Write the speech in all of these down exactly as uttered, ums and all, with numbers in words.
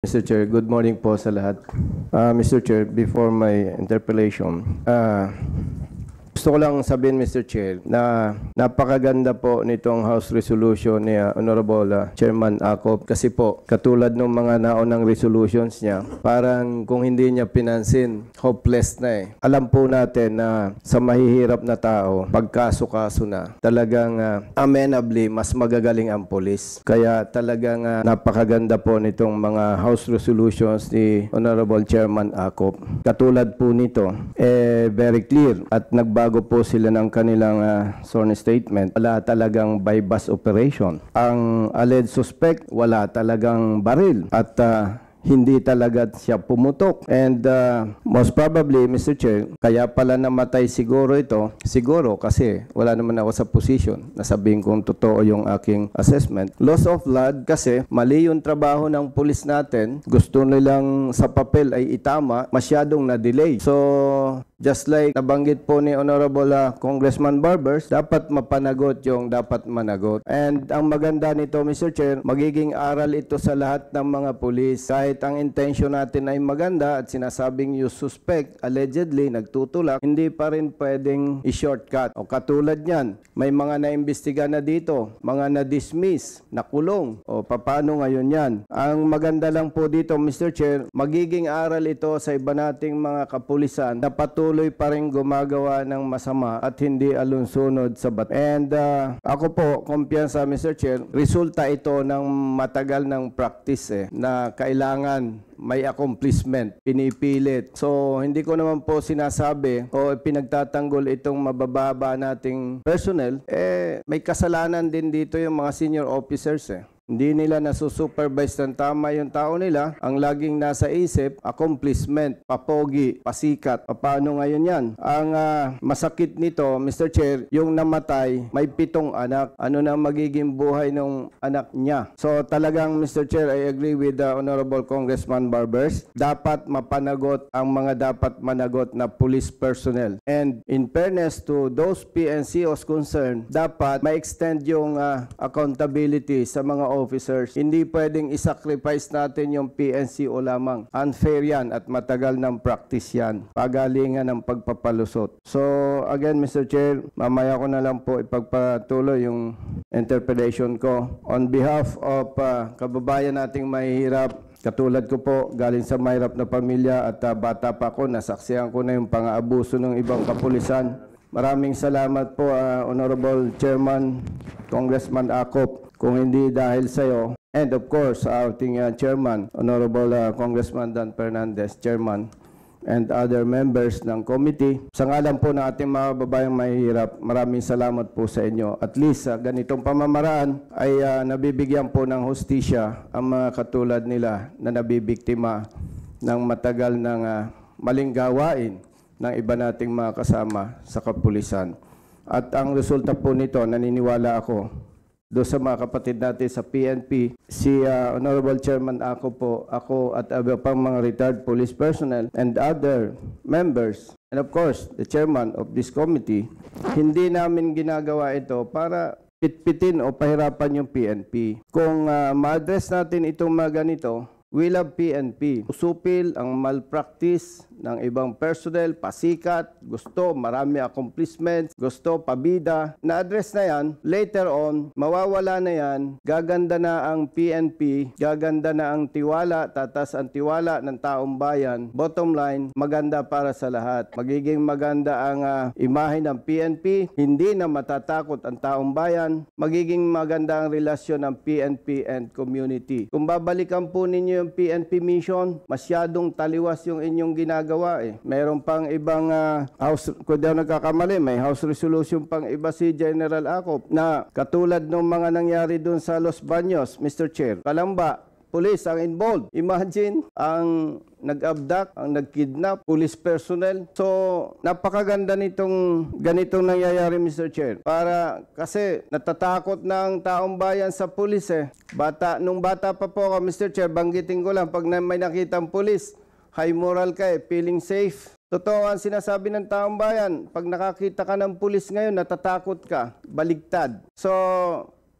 Mister Chair, good morning po sa lahat. Uh, Mister Chair, before my interpellation, uh, gusto ko lang sabihin, Mister Chair, na napakaganda po nitong House Resolution ni uh, Honorable uh, Chairman Acop. Kasi po, katulad ng mga naonang resolutions niya, parang kung hindi niya pinansin, hopeless na eh. Alam po natin na sa mahihirap na tao, pagkaso-kaso na, talagang uh, amenably, mas magagaling ang polis. Kaya talagang uh, napakaganda po nitong mga House Resolutions ni Honorable Chairman Acop. Katulad po nito, eh, very clear at nagbago bago po sila ng kanilang uh, sworn statement, wala talagang by bus operation. Ang alleged suspect, wala talagang baril at uh, hindi talaga siya pumutok. And uh, most probably, Mister Chair, kaya pala namatay siguro ito, siguro kasi wala naman ako sa position na sabihin kung totoo yung aking assessment. Loss of blood kasi mali yung trabaho ng pulis natin. Gusto nilang sa papel ay itama, masyadong na-delay. So, just like nabanggit po ni Honorable uh, Congressman Barbers, dapat mapanagot yung dapat managot. And ang maganda nito, Mister Chair, magiging aral ito sa lahat ng mga pulis. Kahit ang intention natin ay maganda at sinasabing you suspect, allegedly, nagtutulak, hindi pa rin pwedeng i-shortcut. O katulad niyan, may mga naimbestiga na dito, mga na-dismiss, nakulong. O paano ngayon yan? Ang maganda lang po dito, Mister Chair, magiging aral ito sa iba nating mga kapulisan na patuloy tuloy pa rin gumagawa ng masama at hindi alunsunod sa batas. And uh, ako po, kumpiyansa Mister Chair, resulta ito ng matagal ng practice eh, na kailangan may accomplishment, pinipilit. So, hindi ko naman po sinasabi o pinagtatanggol itong mabababa nating personnel. Eh, may kasalanan din dito yung mga senior officers eh. Hindi nila nasusupervise ng tama yung tao nila. Ang laging nasa isip, accomplishment, papogi, pasikat. Paano ngayon yan? Ang uh, masakit nito, Mister Chair, yung namatay, may pitong anak. Ano na magiging buhay ng anak niya? So talagang, Mister Chair, I agree with the Honorable Congressman Barbers. Dapat mapanagot ang mga dapat managot na police personnel. And in fairness to those P N C Os concerned, dapat ma-extend yung uh, accountability sa mga officers. Hindi pwedeng isacrifice natin yung P N C O lamang. Unfair yan at matagal ng practice yan. Pagalingan ng pagpapalusot. So, again, Mister Chair, mamaya ko na lang po ipagpatuloy yung interpellation ko. On behalf of uh, kababayan nating mahihirap, katulad ko po, galing sa mahirap na pamilya at uh, bata pa ako, nasaksihan ko na yung pang-aabuso ng ibang kapulisan. Maraming salamat po, uh, Honorable Chairman, Congressman Acop. Kung hindi dahil sa iyo, and of course, sa ating uh, chairman, Honorable uh, Congressman Dan Fernandez, chairman, and other members ng committee. Sa ngalan po ng ating mga babayang mahihirap, maraming salamat po sa inyo. At least sa uh, ganitong pamamaraan ay uh, nabibigyan po ng hustisya ang mga katulad nila na nabibiktima ng matagal ng uh, maling gawain ng iba nating mga kasama sa kapulisan. At ang resulta po nito, naniniwala ako, doon sa mga kapatid natin sa P N P, si uh, Honorable Chairman ako po, ako at uh, pang mga retired police personnel and other members, and of course, the chairman of this committee, hindi namin ginagawa ito para pitpitin o pahirapan yung P N P. Kung uh, ma-address natin itong mga ganito, we love P N P. Usupil ang malpractice ng ibang personnel, pasikat, gusto, marami accomplishments, gusto, pabida. Na-address na yan, later on, mawawala na yan, gaganda na ang P N P, gaganda na ang tiwala, tatas ang tiwala ng taong bayan. Bottom line, maganda para sa lahat. Magiging maganda ang uh, imahe ng P N P, hindi na matatakot ang taong bayan, magiging maganda ang relasyon ng P N P and community. Kung babalikan po ninyo yung P N P mission, masyadong taliwas yung inyong ginagawa eh. Meron pang ibang uh, house, kung daw nagkakamali, may house resolution pang iba si General Acop na katulad ng mga nangyari dun sa Los Baños, Mister Chair. Kalamba, police ang involved. Imagine ang nag-abduct, ang nag-kidnap, police personnel. So, napakaganda nitong ganitong nangyayari, Mister Chair. Para kasi natatakot ng taong bayan sa pulis eh. Bata, nung bata pa po ako, Mister Chair, banggitin ko lang, pag may nakita ang pulis, high moral ka eh, feeling safe. Totoo ang sinasabi ng taong bayan, pag nakakita ka ng pulis ngayon, natatakot ka, baligtad. So,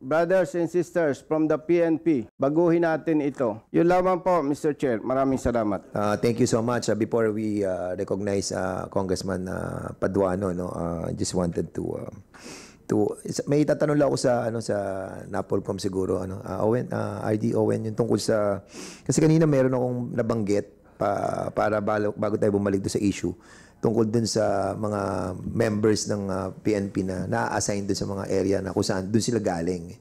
brothers and sisters from the P N P, baguhin natin ito. Yun lamang po, Mister Chair. Maraming salamat. Uh, thank you so much. Uh, before we uh, recognize uh, Congressman uh, Paduano, no, uh, just wanted to... Uh, to may itatanong lang ako sa, ano, sa NAPOLCOM siguro. Ano, uh, Owen, uh, R D Owen, yung tungkol sa... Kasi kanina meron akong nabanggit pa, para bago, bago tayo bumalik doon sa issue. Tungkol dun sa mga members ng uh, P N P na na-assign dun sa mga area na kung saan dun sila galing.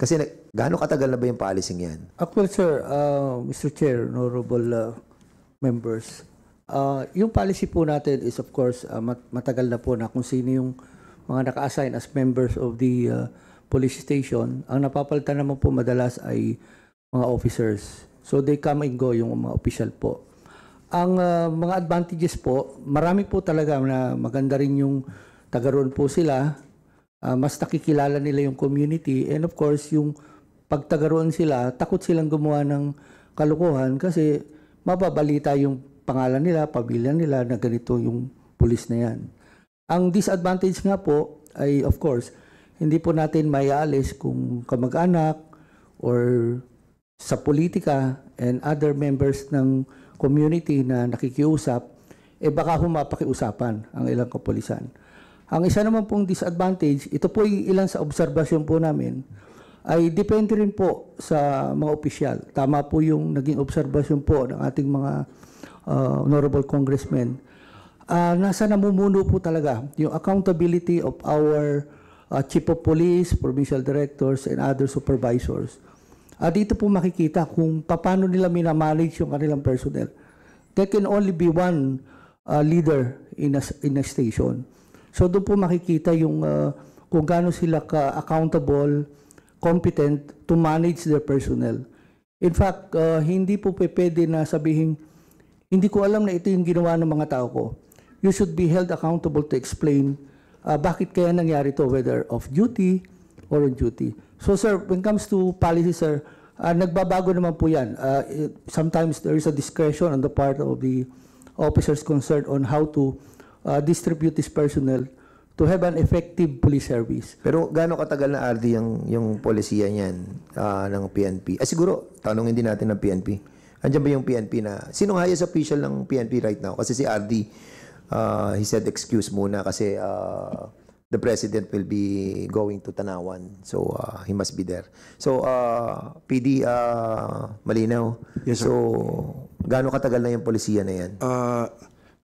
Kasi gaano katagal na ba yung policing yan? Actually, sir, uh, Mister Chair, honorable uh, members, uh, yung policy po natin is of course uh, mat matagal na po na kung sino yung mga naka-assign as members of the uh, police station. Ang napapalitan naman po madalas ay mga officers. So they come and go yung mga official po. Ang uh, mga advantages po, marami po talaga na maganda rin yung tagaroon po sila. Uh, mas nakikilala nila yung community. And of course, yung pagtagaroon sila, takot silang gumawa ng kalukuhan kasi mababalita yung pangalan nila, pamilya nila na ganito yung pulis na yan. Ang disadvantage nga po ay of course, hindi po natin maialis kung kamag-anak or sa politika and other members ng community na nakikiusap, eh baka humapakiusapan ang ilang kapulisan. Ang isa naman pong disadvantage, ito po yung ilan sa obserbasyon po namin, ay depende rin po sa mga opisyal. Tama po yung naging obserbasyon po ng ating mga uh, honorable congressmen. Uh, nasa namumuno po talaga yung accountability of our uh, chief of police, provincial directors, and other supervisors. Uh, dito po makikita kung paano nila minamanage yung kanilang personnel. There can only be one uh, leader in a, in a station. So doon po makikita yung uh, kung gaano sila ka-accountable, competent to manage their personnel. In fact, uh, hindi po pwede na sabihin, hindi ko alam na ito yung ginawa ng mga tao ko. You should be held accountable to explain uh, bakit kaya nangyari to, whether off duty or on duty. So sir, when it comes to policy, sir, uh, nagbabago naman po yan. Uh, it, sometimes there is a discretion on the part of the officers concerned on how to uh, distribute this personnel to have an effective police service. Pero gaano katagal na, R D, yung, yung polisiya niyan uh, ng P N P? Ah, siguro, tanongin din natin ng P N P. Andiyan ba yung P N P na, sinong highest official ng P N P right now? Kasi si R D, uh, he said excuse muna kasi... Uh, the President will be going to Tanawan. So, uh, he must be there. So, uh, P D uh, Malinao, yes, sir. So, gaano katagal na yung polisiya na yan? Uh,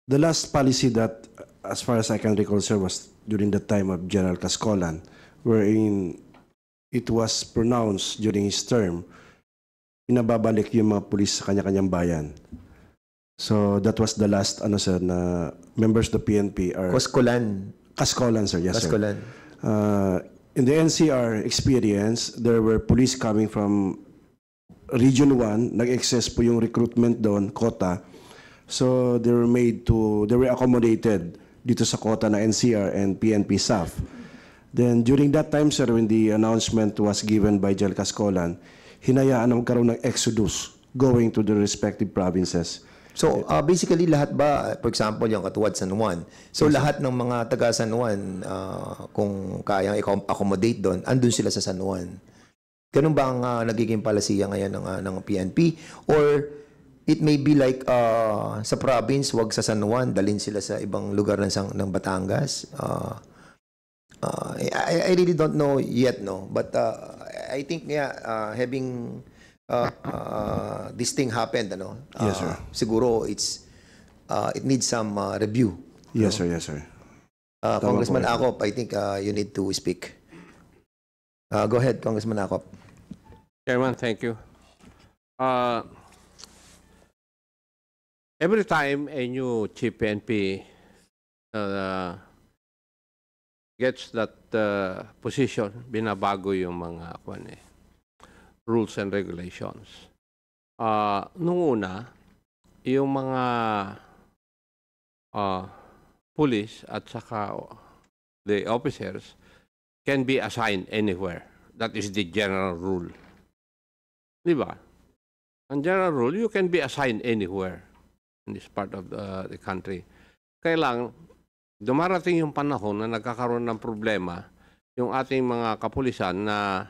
the last policy that, as far as I can recall, sir, was during the time of General Kaskolan, wherein it was pronounced during his term, pinababalik yung mga pulis sa kanya-kanyang bayan. So, that was the last, ano sir, na members of the P N P are... Kaskolan. Kaskolan, sir. Yes, Kaskolan. Sir. Uh, in the N C R experience, there were police coming from Region one. Nag-excess po yung recruitment doon, quota. So they were made to, they were accommodated dito sa quota na N C R and P N P S A F. Then during that time, sir, when the announcement was given by General Kaskolan, hinayaan na magkaroon ng exodus going to the respective provinces. So, uh, basically, lahat ba, for example, yung katuwad San Juan, so yes, lahat ng mga taga San Juan, uh, kung kayang i-accommodate doon, andun sila sa San Juan. Ganun ba ang uh, nagiging palasiya ngayon ng, uh, ng P N P? Or it may be like uh, sa province, wag sa San Juan, dalhin sila sa ibang lugar ng, ng Batangas? Uh, uh, I, I really don't know yet, no? But uh, I think, yeah, uh, having... Uh, uh, this thing happened, ano? Uh, yes, sir. Siguro it's uh, it needs some uh, review. Yes, no? Sir. Yes, sir. Uh, Congressman Acop, I think uh, you need to speak. Uh, go ahead, Congressman Acop. Chairman, thank you. Uh, every time a new chief P N P uh, gets that uh, position, binabago yung mga kwan eh. rules and regulations. Uh, nung una, yung mga uh, police at saka the officers can be assigned anywhere. That is the general rule. Diba? Ang general rule, you can be assigned anywhere in this part of the, the country. Kailang dumarating yung panahon na nagkakaroon ng problema yung ating mga kapulisan na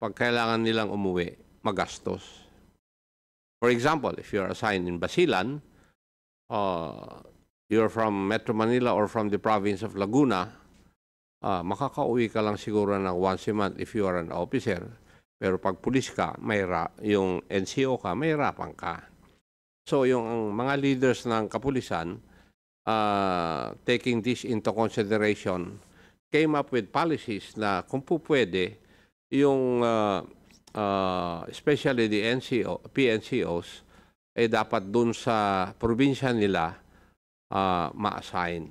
pag kailangan nilang umuwi, magastos. For example, if you're assigned in Basilan, uh, you're from Metro Manila or from the province of Laguna, uh, makakauwi ka lang siguro ng once a month if you are an officer. Pero pag pulis ka, may yung N C O ka, may rapang ka. So yung mga leaders ng kapulisan, uh, taking this into consideration, came up with policies na kung po pwede, yung uh, uh, especially the N C O, P N C Os, ay eh dapat dun sa probinsya nila uh, ma-assign.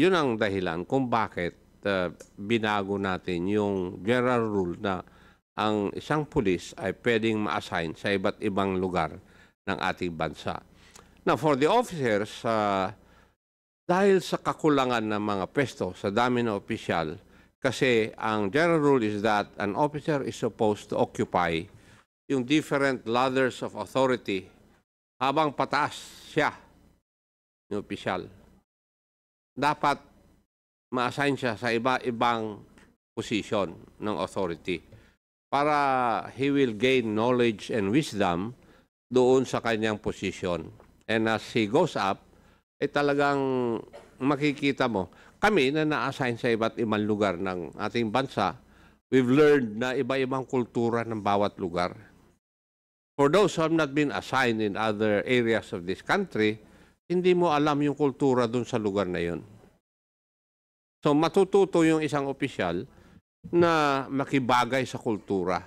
Yun ang dahilan kung bakit Uh, binago natin yung general rule na ang isang pulis ay pwedeng ma-assign sa iba't ibang lugar ng ating bansa. Now, for the officers, uh, dahil sa kakulangan ng mga pwesto sa dami ng opisyal, kasi ang general rule is that an officer is supposed to occupy yung different ladders of authority habang pataas siya ng opisyal. Dapat ma-assign siya sa iba-ibang position ng authority para he will gain knowledge and wisdom doon sa kanyang position. And as he goes up, eh talagang makikita mo, kami na na-assign sa iba't ibang lugar ng ating bansa, we've learned na iba-ibang kultura ng bawat lugar. For those who have not been assigned in other areas of this country, hindi mo alam yung kultura doon sa lugar na yun. So matututo yung isang opisyal na makibagay sa kultura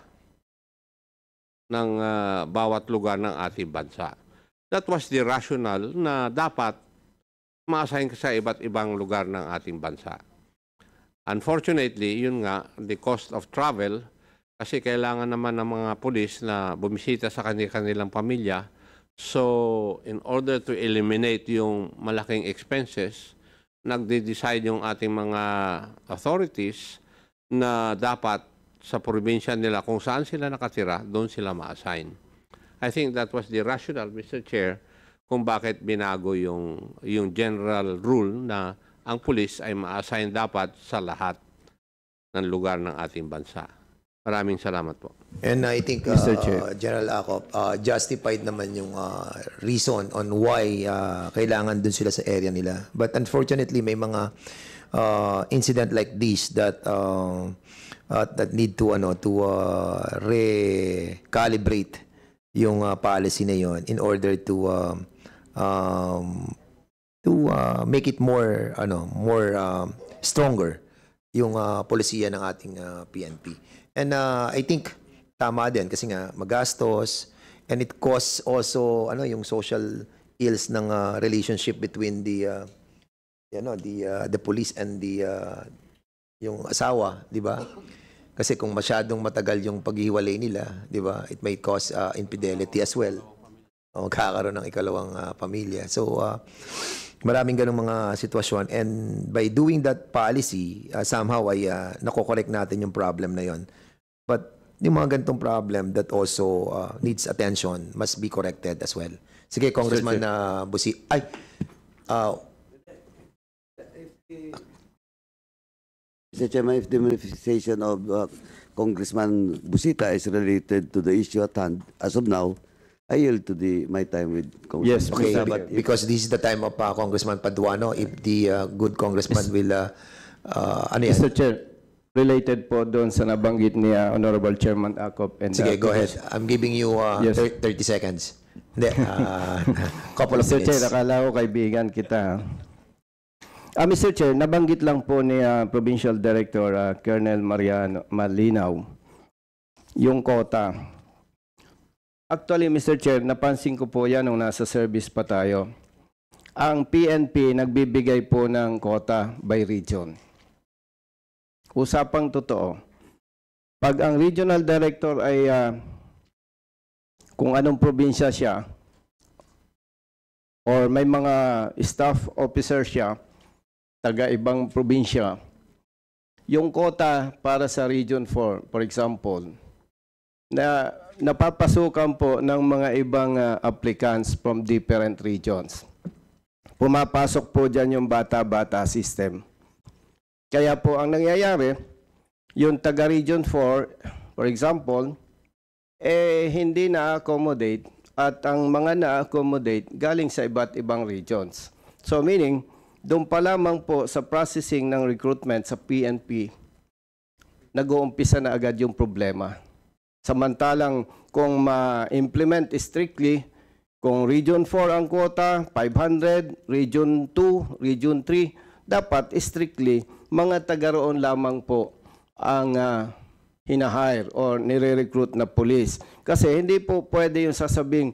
ng uh, bawat lugar ng ating bansa. That was the rationale na dapat ma-assign ka sa iba't ibang lugar ng ating bansa. Unfortunately, yun nga, the cost of travel, kasi kailangan naman ng mga pulis na bumisita sa kanilang pamilya. So in order to eliminate yung malaking expenses, nagde-decide yung ating mga authorities na dapat sa probinsya nila kung saan sila nakatira, doon sila ma-assign. I think that was the rationale, Mister Chair, kung bakit binago yung, yung general rule na ang pulis ay ma-assign dapat sa lahat ng lugar ng ating bansa. Maraming salamat po. And I think, uh, Mister Chair, uh, General Acop, uh, justified naman yung uh, reason on why uh, kailangan dun sila sa area nila. But unfortunately, may mga uh, incident like this that uh, uh, that need to ano to uh, recalibrate yung uh, policy na yon in order to uh, um, to uh, make it more ano more uh, stronger yung uh, polisiya ng ating uh, P N P. And uh, I think tama din kasi nga magastos and it costs also ano yung social ills ng uh, relationship between the uh, you know the uh, the police and the uh, yung asawa, di ba? Kasi kung masyadong matagal yung paghiwalay nila, di ba? It may cause uh, infidelity as well. O magkakaroon ng ikalawang uh, pamilya. So uh, maraming ganung mga sitwasyon, and by doing that policy uh, somehow ay uh, nako-correct natin yung problem na yon. But yung mga ganitong problem that also uh, needs attention must be corrected as well. Sige, Congressman uh, Busita. Ay! Uh, Mister Chairman, if the manifestation of uh, Congressman Busita is related to the issue at hand, as of now, I yield to the, my time with Congressman. Yes, okay, Busita, but because this is the time of uh, Congressman Paduano, if the uh, good Congressman will... Uh, uh, ano yan? Mister Chair, related po doon sa nabanggit ni uh, Honorable Chairman Acop. And, sige, uh, go ahead. I'm giving you uh, yes. thirty seconds. Hindi, uh, couple of Mister minutes. Mister Chair, akala ko kaibigan kita. Uh, Mister Chair, nabanggit lang po ni uh, Provincial Director uh, Colonel Manalo yung quota. Actually, Mister Chair, napansin ko po yan nung nasa service pa tayo. Ang P N P nagbibigay po ng quota by region. Usapang totoo, pag ang regional director ay uh, kung anong probinsya siya or may mga staff officer siya, taga-ibang probinsya, yung quota para sa Region four, for example, na napapasukan po ng mga ibang uh, applicants from different regions. Pumapasok po dyan yung bata-bata system. Kaya po ang nangyayari, yung taga-Region four, for example, eh hindi na-accommodate at ang mga na-accommodate galing sa iba't ibang regions. So meaning, doon pa lamang po sa processing ng recruitment sa P N P, nag-uumpisa na agad yung problema. Samantalang kung ma-implement strictly, kung Region four ang quota, five hundred, Region two, Region three, dapat strictly mga taga-roon lamang po ang uh, hinahire or nire-recruit na police. Kasi hindi po pwede yung sasabing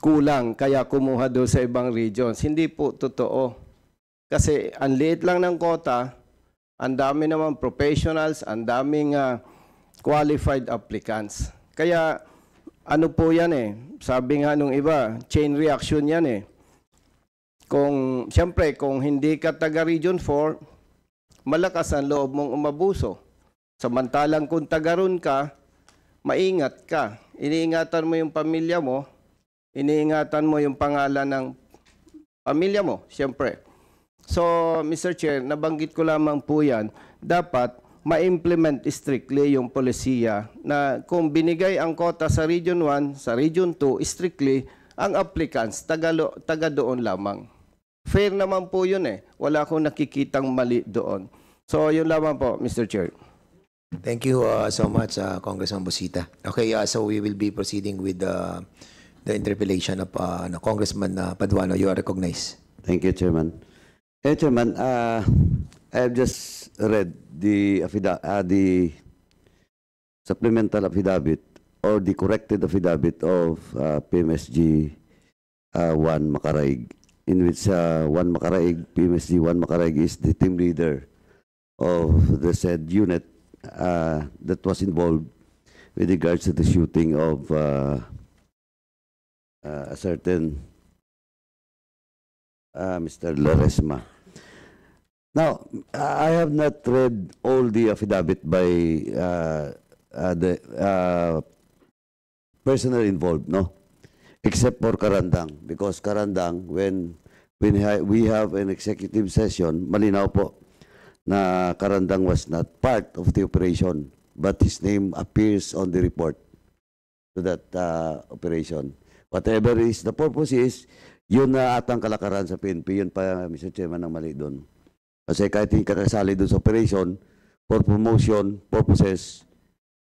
kulang kaya kumuha doon sa ibang regions. Hindi po totoo. Kasi ang liit lang ng quota, ang dami naman professionals, ang daming uh, qualified applicants. Kaya ano po yan eh, sabi nga nung iba, chain reaction yan eh. Kung, siyempre, kung hindi ka taga Region four, malakas ang loob mong umabuso. Samantalang kung tagaroon ka, maingat ka. Iniingatan mo yung pamilya mo, iniingatan mo yung pangalan ng pamilya mo, siyempre. So, Mister Chair, nabanggit ko lamang po yan, dapat ma-implement strictly yung polisiya na kung binigay ang quota sa Region one, sa Region two, strictly ang applicants, tagalo, taga doon lamang. Fair naman po yun eh. Wala akong nakikitang mali doon. So, yun lamang po, Mister Chair. Thank you uh, so much, uh, Congressman Busita. Okay, uh, so we will be proceeding with uh, the interpellation of uh, no, Congressman uh, Paduano. You are recognized. Thank you, Chairman. Hey, Chairman, uh, I have just read the, uh, the supplemental affidavit or the corrected affidavit of uh, P M S G uh, one Macaraig, in which uh, one Macaraig, P M S G one Macaraig is the team leader of the said unit. Uh, that was involved with regards to the shooting of uh, uh, a certain uh, Mister Laresma. Now, I have not read all the affidavit by uh, uh, the uh, personnel involved, no, except for Karandang, because Karandang, when when we have an executive session, malinaw po na Karandang was not part of the operation, but his name appears on the report to that uh, operation. Whatever is the purpose is, yun na atang kalakaran sa P N P, yun pa, Mister Chairman, ang mali doon. Kasi kahit hindi ka nasali doon sa operation, for promotion purposes,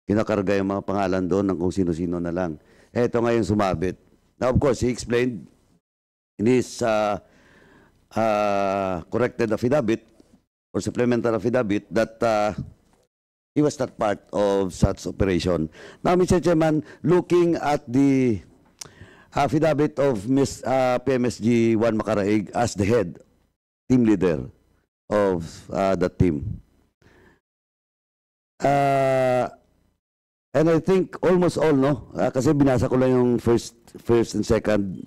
kinakarga yung mga pangalan doon ng kung sino-sino na lang. Eto ngayon sumabit. Now, of course, he explained in his uh, uh, corrected affidavit or supplemental affidavit that uh, he was not part of such operation. Now, Mister Chairman, looking at the affidavit of Miss uh, P M S G one Macaraig as the head team leader of uh, the team, uh, and I think almost all, no, uh, kasi binasa ko lang yung first, first and second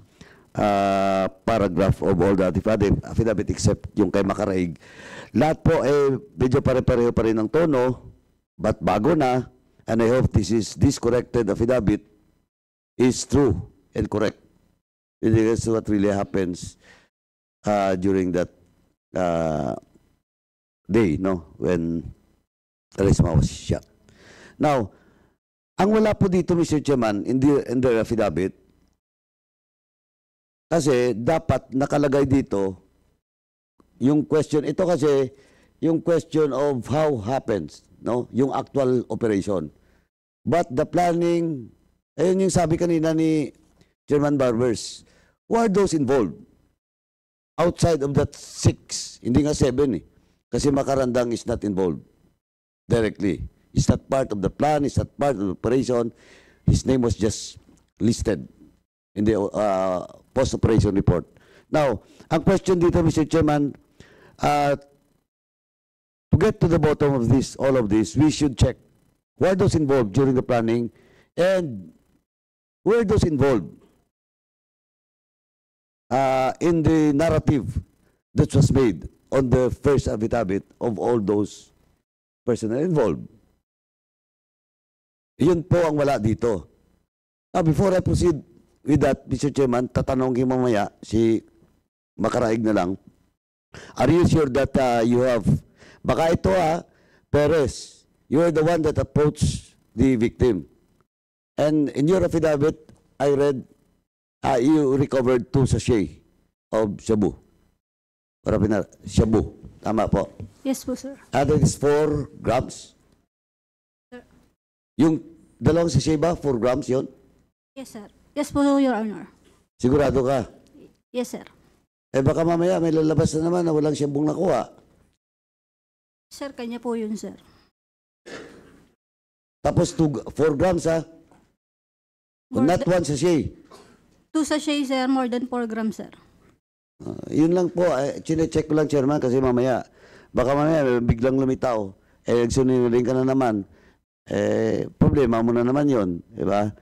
Uh, paragraph of all the affidavit except yung kay Macaraig. Lahat po eh medyo pare-pareho pa rin ang tono, but bago na, and I hope this is this corrected affidavit is true and correct. It is what really happens uh, during that uh, day, no, when Laresma was shot. Now, ang wala po dito, Mister Chairman, in the, in the affidavit, kasi dapat nakalagay dito yung question, ito kasi yung question of how happens, no? Yung actual operation. But the planning, ayun yung sabi kanina ni Chairman Barbers, who are those involved? Outside of that six, hindi nga seven eh. Kasi Makarandang is not involved directly. It's not part of the plan, it's not part of the operation. His name was just listed in the uh, post-operation report. Now, ang question dito, Mister Chairman, uh, to get to the bottom of this, all of this, we should check who are those involved during the planning and who are those involved uh, in the narrative that was made on the first affidavit of all those personnel involved. Yun po ang wala dito. Now, before I proceed with that, Mister Chairman, tatanungin mamaya si Macaraig na lang. Are you sure that uh, you have, baka ito ha, Perez, you are the one that approached the victim. And in your affidavit, I read uh, you recovered two sachets of shabu. Shabu. Tama po. Yes po, sir. And it is four grams. Sir. Yung dalawang sachet ba? Four grams yun? Yes, sir. Yes po, Your Honor. Sigurado ka? Yes, sir. Eh baka mamaya may lalabas na naman na walang siyambong nakuha. Sir, kanya po yun, sir. Tapos four grams, ha? Not one sachet. Two sachets, sir. More than four grams, sir. Uh, yun lang po. Eh, chine-check ko lang, Chairman, kasi mamaya. Baka mamaya biglang lumitaw. Eh, nagsunuling ka na naman. Eh, problema mo na naman yun. Diba?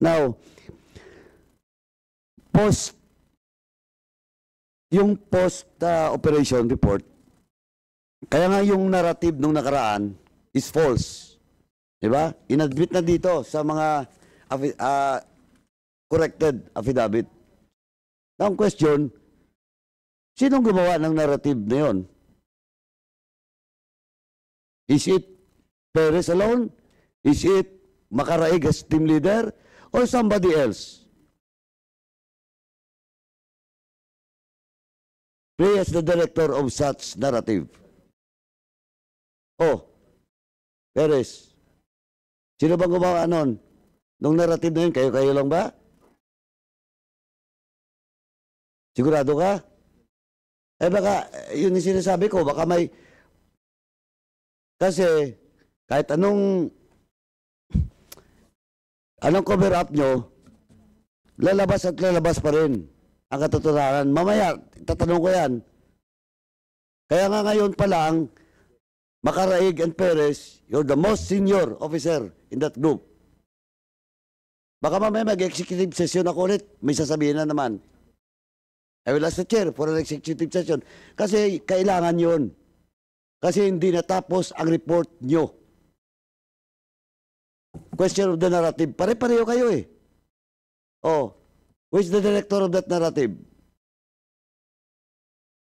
Now, post, yung post-operation uh, report, kaya nga yung narrative nung nakaraan is false. Diba? Inadmit na dito sa mga uh, corrected affidavit. Now, ang question, sinong gumawa ng narrative na yun? Is it Perez alone? Is it Macaraig as team leader? Or somebody else? Play as the director of such narrative. Oh, Perez. Sino bang gumawa nun? Nung narrative na yun, kayo-kayo lang ba? Sigurado ka? Eh baka, yun yung sinasabi ko, baka may... Kasi, kahit anong... Anong cover up nyo, lalabas at lalabas pa rin ang katotohanan. Mamaya, tatanong ko yan. Kaya nga ngayon pa lang, Macaraig and Perez, you're the most senior officer in that group. Baka mamaya mag-executive session ako ulit, may sasabihin na naman. I will ask the chair for an executive session. Kasi kailangan yun. Kasi hindi natapos ang report nyo. Question of the narrative. Pare-pareho kayo eh. Oh, who is the director of that narrative?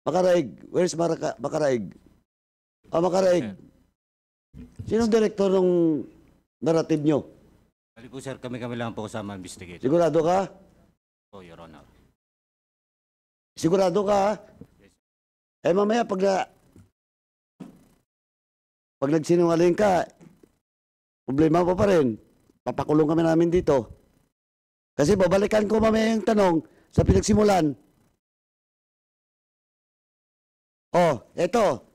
Macaraig. Where's Macaraig? Ah, Macaraig. Sinong director ng narrative nyo? Bali po, sir, kami-kami lang po kasama investigator. Sigurado ka? Oh, Your Honor. Sigurado ka, ha? Yes. Eh, mamaya, pag na... Pag nagsinungaling ka, problema pa pa rin. Papakulong kami namin dito. Kasi babalikan ko mamaya yung tanong sa pinagsimulan. Oh, eto.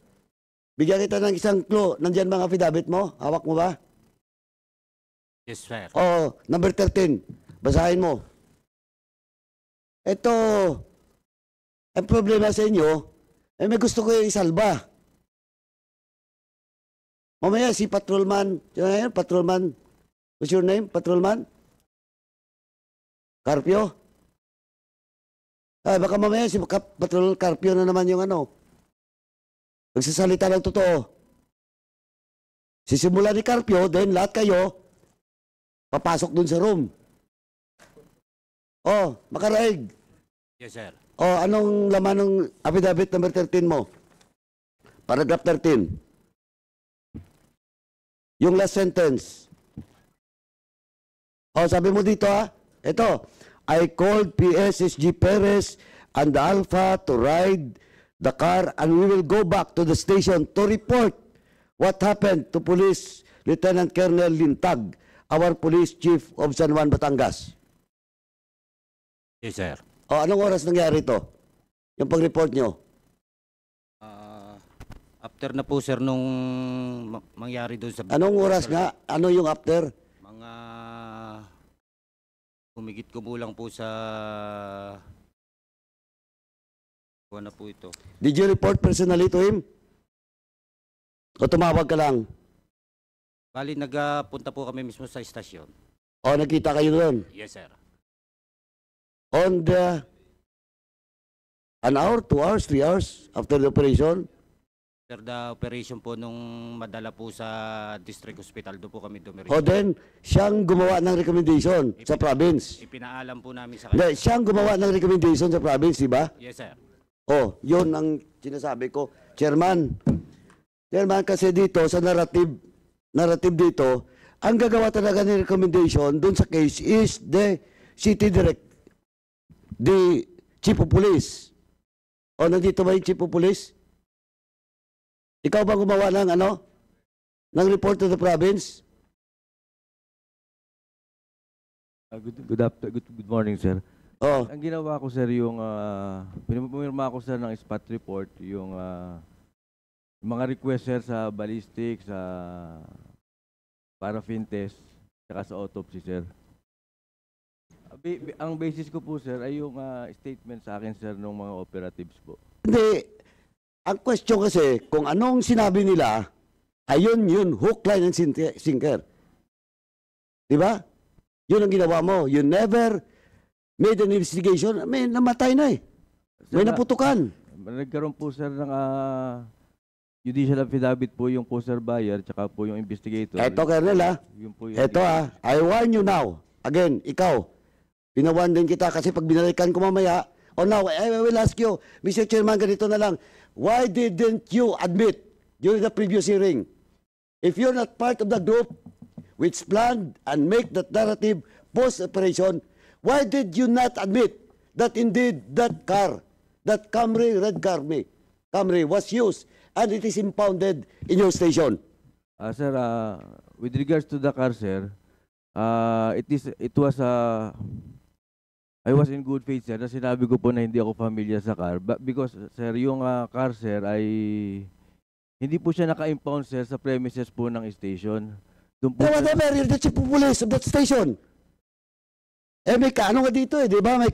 Bigyan kita ng isang clue. Nandiyan mga affidavit mo? Hawak mo ba? Yes, sir. Oh, number thirteen. Basahin mo. Eto. Ang problema sa inyo, eh may gusto ko yung isalba. Mamaya si Patrolman, yun, Patrolman, what's your name? Patrolman? Carpio? Ah, baka mamaya si Patrol Carpio na naman yung ano. Magsasalita ng totoo. Sisimula ni Carpio, then lahat kayo, papasok dun sa room. Oh, Macaraig. Yes, sir. Oh, anong laman ng affidavit number thirteen mo? Paragraph thirteen. Yung last sentence. Oh, sabi mo dito, ha? Ito. I called P S S G Perez and Alpha to ride the car and we will go back to the station to report what happened to Police Lieutenant Colonel Lintag, our Police Chief of San Juan, Batangas. Yes, sir. Oh, anong oras nangyari ito? Yung pag-report nyo? Uh, after na po, sir, nung mangyari doon sa... Anong oras nga? Ano yung after? Mga... Humigit ko po lang po sa... Kuha na po ito. Did you report personally to him? O tumawag ka lang? Bali, nagpunta po kami mismo sa istasyon. Oh, nakita kayo doon? Yes, sir. On the, an hour, two hours, three hours after the operation? After the operation po nung madala po sa district hospital, doon po kami dumiretso. O then, siyang gumawa ng recommendation Ipin, sa province? Ipinaalam po namin sa kanya. Siyang gumawa ng recommendation sa province, di ba? Yes, sir. O, yun ang sinasabi ko. Chairman, Yan man kasi dito sa narrative, narrative dito, ang gagawa talaga ng recommendation dun sa case is the city direct, the chief of police. O nandito ba yung chief of police? Ikaw ba gumawa ng ano? Ng report to the province? Uh, good, good, good, good morning, sir. Oh. Ang ginawa ko, sir, yung uh, pinipirma ko, sir, ng spot report, yung uh, mga request, sir, sa ballistics, sa paraffin test, saka sa autopsy, sir. Ang basis ko po, sir, ay yung uh, statement sa akin, sir, ng mga operatives po. Hindi. Ang question kasi, kung anong sinabi nila, ayun yun, hook, line, and sinker. Diba? Yun ang ginawa mo. You never made an investigation. May namatay na eh. May sir, naputukan. Nagkaroon po, sir, ng uh, judicial affidavit po yung po, sir, buyer, tsaka po yung investigator. Eto, Colonel, ah. Eto, ah. I warn you now. Again, ikaw. Pinawan din kita kasi pag binalikan ko mamaya. Oh, now, I will ask you, Mister Chairman, ganito na lang. Why didn't you admit during the previous hearing? If you're not part of the group which planned and make that narrative post-operation, why did you not admit that indeed that car, that Camry, red Camry, Camry was used and it is impounded in your station? Uh, sir, uh, with regards to the car, sir, uh, it is, it was a, uh, I was in good faith, sir, na sinabi ko po na hindi ako familiar sa car, but because, sir, yung uh, car, sir, ay hindi po siya naka-impound, sir, sa premises po ng station. No, whatever, you're the chief of police of that station. Eh, may kaano nga dito eh, di ba? May,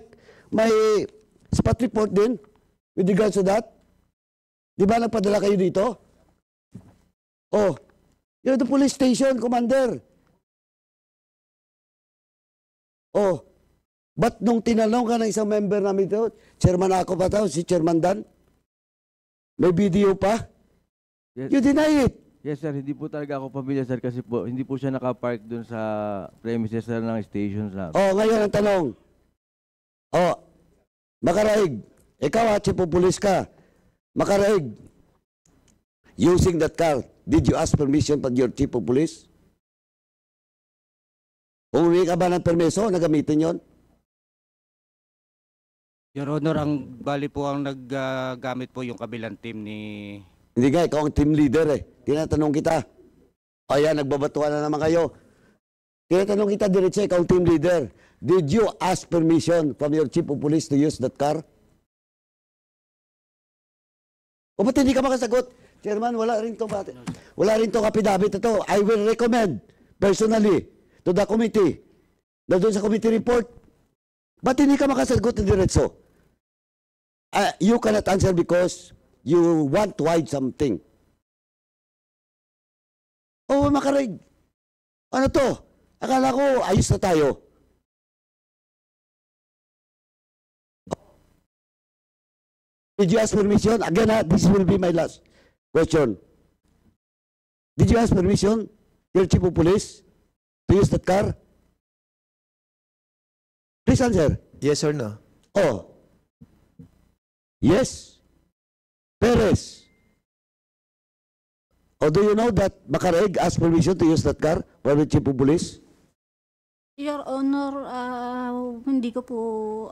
may spot report din with regards to that. Di ba nagpadala kayo dito? Oh, you're the police station, commander. Oh, but nung tinanong ka ng isang member namin dito, Chairman Acop pa daw, si Chairman Dan, may video pa, yes. You deny it. Yes, sir. Hindi po talaga ako pamilya, sir, kasi po hindi po siya nakapark doon sa premises, sir, ng station, sir. Oh, ngayon ang tanong. Oh, Macaraig, ikaw at si Populis ka. Macaraig, using that car, did you ask permission from your chief of police? Umuwi ka ba ng permiso na gamitin yon? Your Honor, ang bali po ang naggamit uh, po yung kabilang team ni... Hindi nga, ikaw ang team leader eh. Tinatanong kita. Ayan, nagbabatuan na naman kayo. Tinatanong kita diretso, ikaw ang team leader. Did you ask permission from your chief of police to use that car? O ba't hindi ka makasagot? Chairman, wala rin to, wala rin to kapidabit ito. I will recommend personally to the committee. Na doon sa committee report. Ba't hindi ka makasagot na diretso? Uh, you cannot answer because you want to hide something. Oh, Macaraig. Ano to? Akala ko, ayos na tayo. Did you ask permission? Again, ha, this will be my last question. Did you ask permission, your chief of police, to use that car? Please answer. Yes or no? Oh. Yes. Perez, or do you know that Macaraig asked permission to use that car for the chief of police? Your Honor, uh, hindi ko po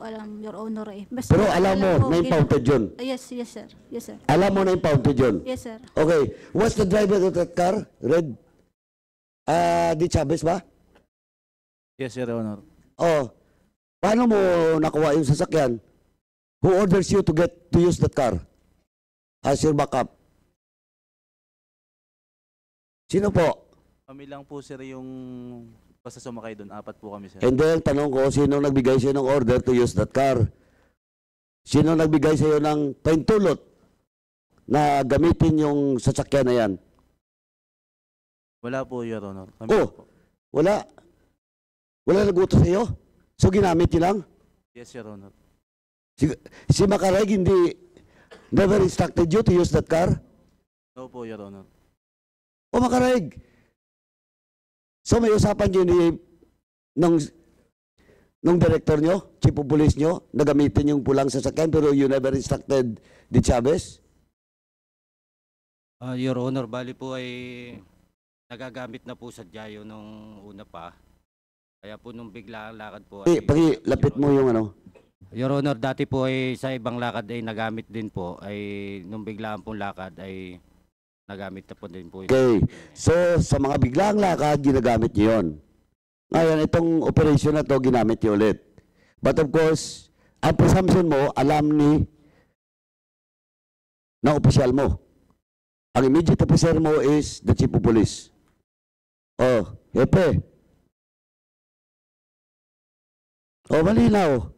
alam, Your Honor eh. Basta pero alam mo, alam na impounded yun? Uh, yes, yes sir. Yes, sir. Alam mo na impounded yun? Yes, sir. Okay. What's the driver of that car? Red? Uh, De Chavez ba? Yes, Your Honor. Oh. Paano mo nakuha yung sasakyan? Who orders you to get to use that car? As your backup. Sino po? Kami lang po, sir, yung basta sumakay doon. Apat po kami, sir. And then, tanong ko, sino nagbigay sa'yo ng order to use that car? Sino nagbigay sa'yo ng paintulot na gamitin yung sasakyan na yan? Wala po, Your Honor. Kami oh, po. Wala? Wala nag-utos sa'yo? So, ginamit niyo lang? Yes, Your Honor. Si, si Macaraig, hindi... Never instructed you to use that car? No po, Your Honor. O Macaraig. So may usapan yun ni nung, nung director nyo, chief of police nyo, na gamitin yung pulang sasakyan pero you never instructed De Chavez? Uh, Your Honor, bali po ay nagagamit na po sa Jayo nung una pa. Kaya po nung bigla ang lakad po ay... Hey, pakilapit mo yung ano. Your Honor, dati po ay sa ibang lakad ay nagamit din po. Ay nung biglaan pong lakad ay nagamit na po din po. Okay. So sa mga biglaang lakad, ginagamit niyo yun. Ngayon, itong operation na to ginamit niyo ulit. But of course, ang presumption mo, alam ni na opisyal mo. Ang immediate officer mo is the chief of police. Oh, hepe. Oh, malinaw.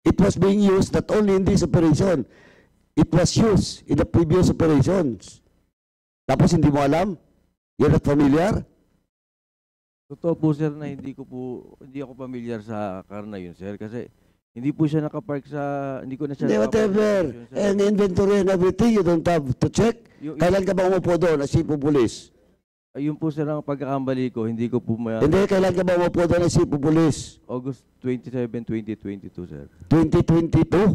It was being used not only in this operation, it was used in the previous operations. Tapos hindi mo alam? You're not familiar? Totoo po, sir, na hindi ko po, hindi ako familiar sa car na yun, sir, kasi hindi po siya nakapark sa, hindi ko na siya nakapark. Whatever, and inventory and everything, you don't have to check. Yung, kailan ka ba umupo doon, as chief of police? Ayun po, sir, ang pagkakambali ko, hindi ko po may... Hindi, kailan ka ba umupo doon, as chief of police? August twenty-seventh, twenty twenty-two, sir. twenty twenty-two?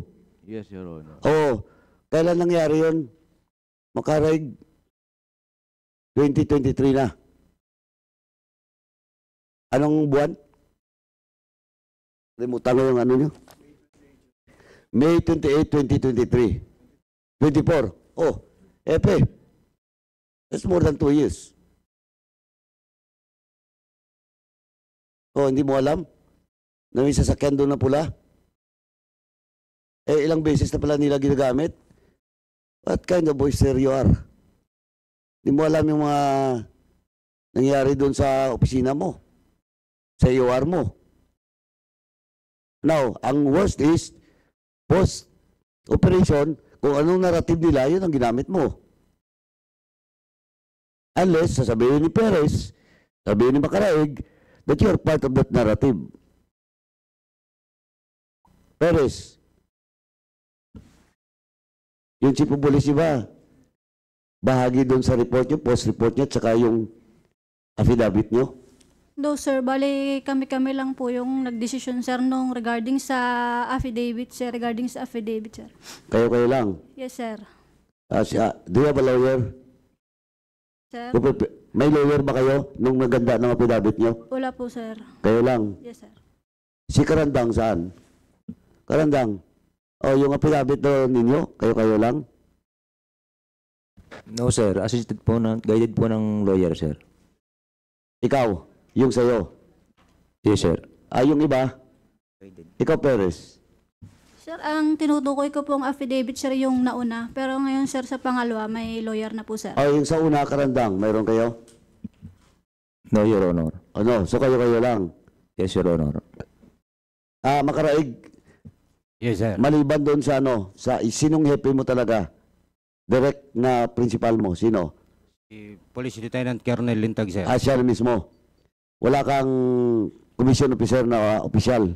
Yes, Your Honor. Oo. Kailan nangyari yun? Macaraig? twenty twenty-three na. Anong buwan? Limutan ko yung ano nyo. May twenty-eighth, twenty twenty-three. twenty-four. Oh, epe. That's more than two years. Oh, hindi mo alam? Na may sasakyan doon na pula? Eh, ilang beses na pala nila ginagamit? What kind of boyster you are? Hindi mo alam yung mga nangyari doon sa opisina mo. Sa E O R mo. Now, ang worst is, post-operation, kung anong narrative nila, yun ang ginamit mo. Unless, sasabihin ni Perez, sabihin ni Macaraig, that you're part of that narrative. Perez, yung chief of police ba, bahagi doon sa report nyo, post-report nyo, at saka yung affidavit nyo? No, sir. Bale, kami-kami lang po yung nag-decision, sir, nung regarding sa affidavit, sir. Regarding sa affidavit, sir. Kayo-kayo lang? Yes, sir. Uh, si, uh, do you have a lawyer? Sir? May lawyer ba kayo nung maganda ng affidavit nyo? Wala po, sir. Kayo lang? Yes, sir. Si Karandang saan? Karandang, oh, yung affidavit na ninyo, kayo-kayo lang? No, sir. Assisted po, ng, guided po ng lawyer, sir. Ikaw? Yung sa'yo? Yes, sir. Ah, yung iba? Ikaw, Perez? Sir, ang tinutukoy ko pong affidavit, sir, yung nauna. Pero ngayon, sir, sa pangalawa, may lawyer na po, sir. Ah, yung sa una, Karandang, mayroon kayo? No, Your Honor. Ano? So, kayo-kayo lang? Yes, Your Honor. Ah, Macaraig? Yes, sir. Maliban doon sa ano? Sa, sinong hepe mo talaga? Direct na principal mo? Sino? Si Police Lieutenant Colonel Lintag, sir. Ah, siya mismo? Wala kang commission officer na uh, opisyal?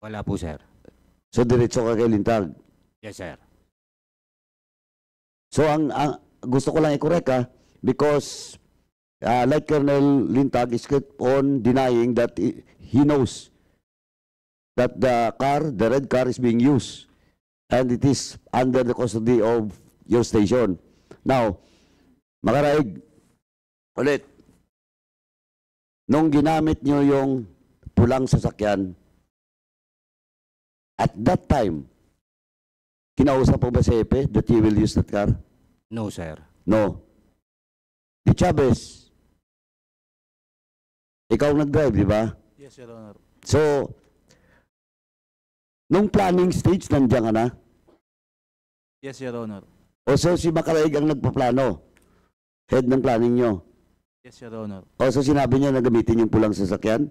Wala po, sir. So, diretso ka kay Lintag? Yes, sir. So, ang, ang gusto ko lang i-correct, ha, because uh, like Colonel Lintag is kept on denying that he knows that the car, the red car, is being used and it is under the custody of your station. Now, Macaraig, ulit, nung ginamit nyo yung pulang sasakyan, at that time, kinausap po ba si Epe that he will use that car? No, sir. No. De Chavez, ikaw nag-drive, di ba? Yes, Your Honor. So, nung planning stage, nandiyan ka na? Yes, Your Honor. O so, si Macaraig ang nagpaplano? Head ng planning nyo? Yes, Your Honor. O, so sinabi niya na gamitin yung pulang sasakyan?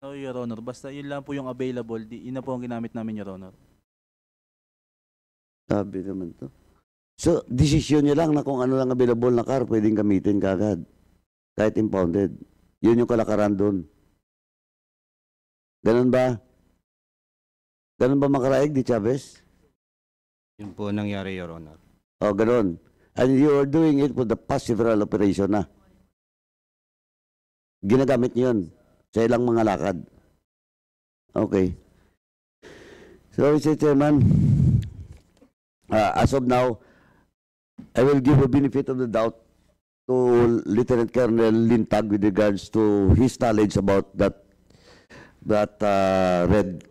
No, Your Honor. Basta yun lang po yung available. Di, yun na po ang ginamit namin, Your Honor. Sabi naman to. So, decision niya lang na kung ano lang available na car, pwedeng gamitin kagad. Kahit impounded. Yun yung kalakaran doon. Ganun ba? Ganun ba Macaraig, De Chavez? Yun po nangyari, Your Honor. O, ganun. And you are doing it for the past several operation na. Ginagamit niyo yun sa ilang mga lakad. Okay. So, Mister Chairman, uh, as of now, I will give a benefit of the doubt to Lieutenant Colonel Lintag with regards to his knowledge about that that uh, red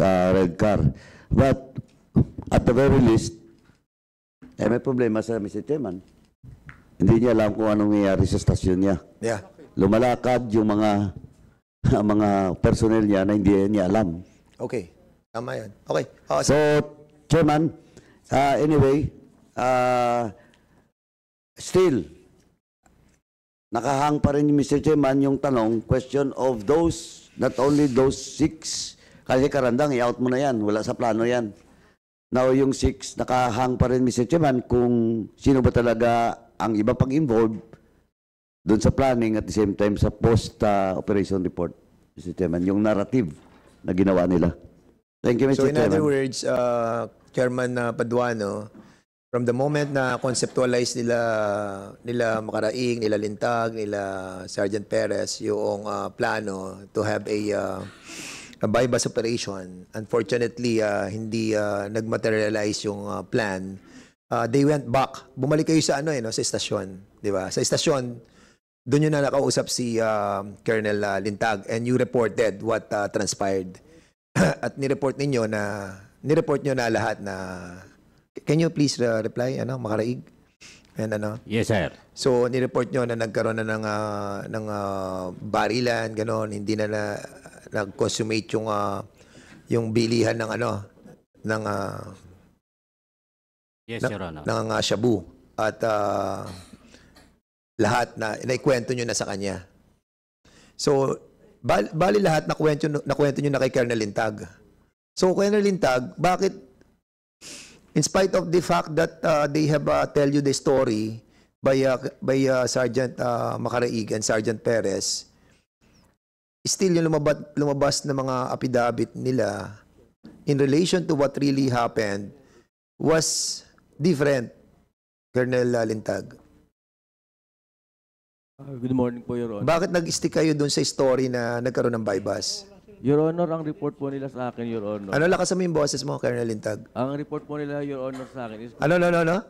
uh, red car. But at the very least, eh, may problema sa Mister Chairman. Hindi niya alam kung anong nangyayari sa stasyon niya. Yeah. Lumalakad yung mga mga personnel niya na hindi niya alam. Okay. Tama yan. Okay. Oh, so, Chairman, uh, anyway, uh, still, nakahang pa rin, Mister Chairman, yung tanong, question of those, not only those six, kasi karandang, i-out mo na yan, wala sa plano yan. Now, yung six, nakahang pa rin, Mister Chairman, kung sino ba talaga ang iba pang involved doon sa planning at the same time sa post-operation uh, report, Mister Chairman, yung narrative na ginawa nila. Thank you, Mister Chairman. So in other words, uh, Chairman uh, Paduano, from the moment na conceptualize nila nila Macaraig, nila Lintag, nila Sergeant Perez, yung uh, plano to have a, uh, a bypass operation, unfortunately, uh, hindi uh, nagmaterialize yung uh, plan. Uh, they went back. Bumalik kayo sa ano eh, no? Sa istasyon. Di ba? Sa istasyon, doon yun na nakausap si uh, Colonel uh, Lintag and you reported what uh, transpired. At ni-report ninyo na ni-report nyo na lahat na can you please uh, reply ano Macaraig and ano yes sir so ni-report nyo na nagkaroon na ng uh, ng uh, barilan ganon hindi na, na nag-consummate yung uh, yung bilihan ng ano ng uh, yes sir ano ng uh, shabu at uh, lahat na naikwento nyo na sa kanya so Bali, bali lahat na kwento na kwento niyo na kay Colonel Lintag. So Colonel Lintag, bakit in spite of the fact that uh, they have uh, tell you the story by uh, by uh, Sergeant uh, Macaraig and Sergeant Perez, still yung lumabas lumabas na mga affidavit nila in relation to what really happened was different, Colonel uh, Lintag. Good morning po, Your Honor. Bakit nag-stick kayo doon sa story na nagkaroon ng bypass? Your Honor, ang report po nila sa akin, Your Honor. Ano lakas mo yung boses mo, Colonel Lintag? Ang report po nila, Your Honor, sa akin is... Ano, no, no, no?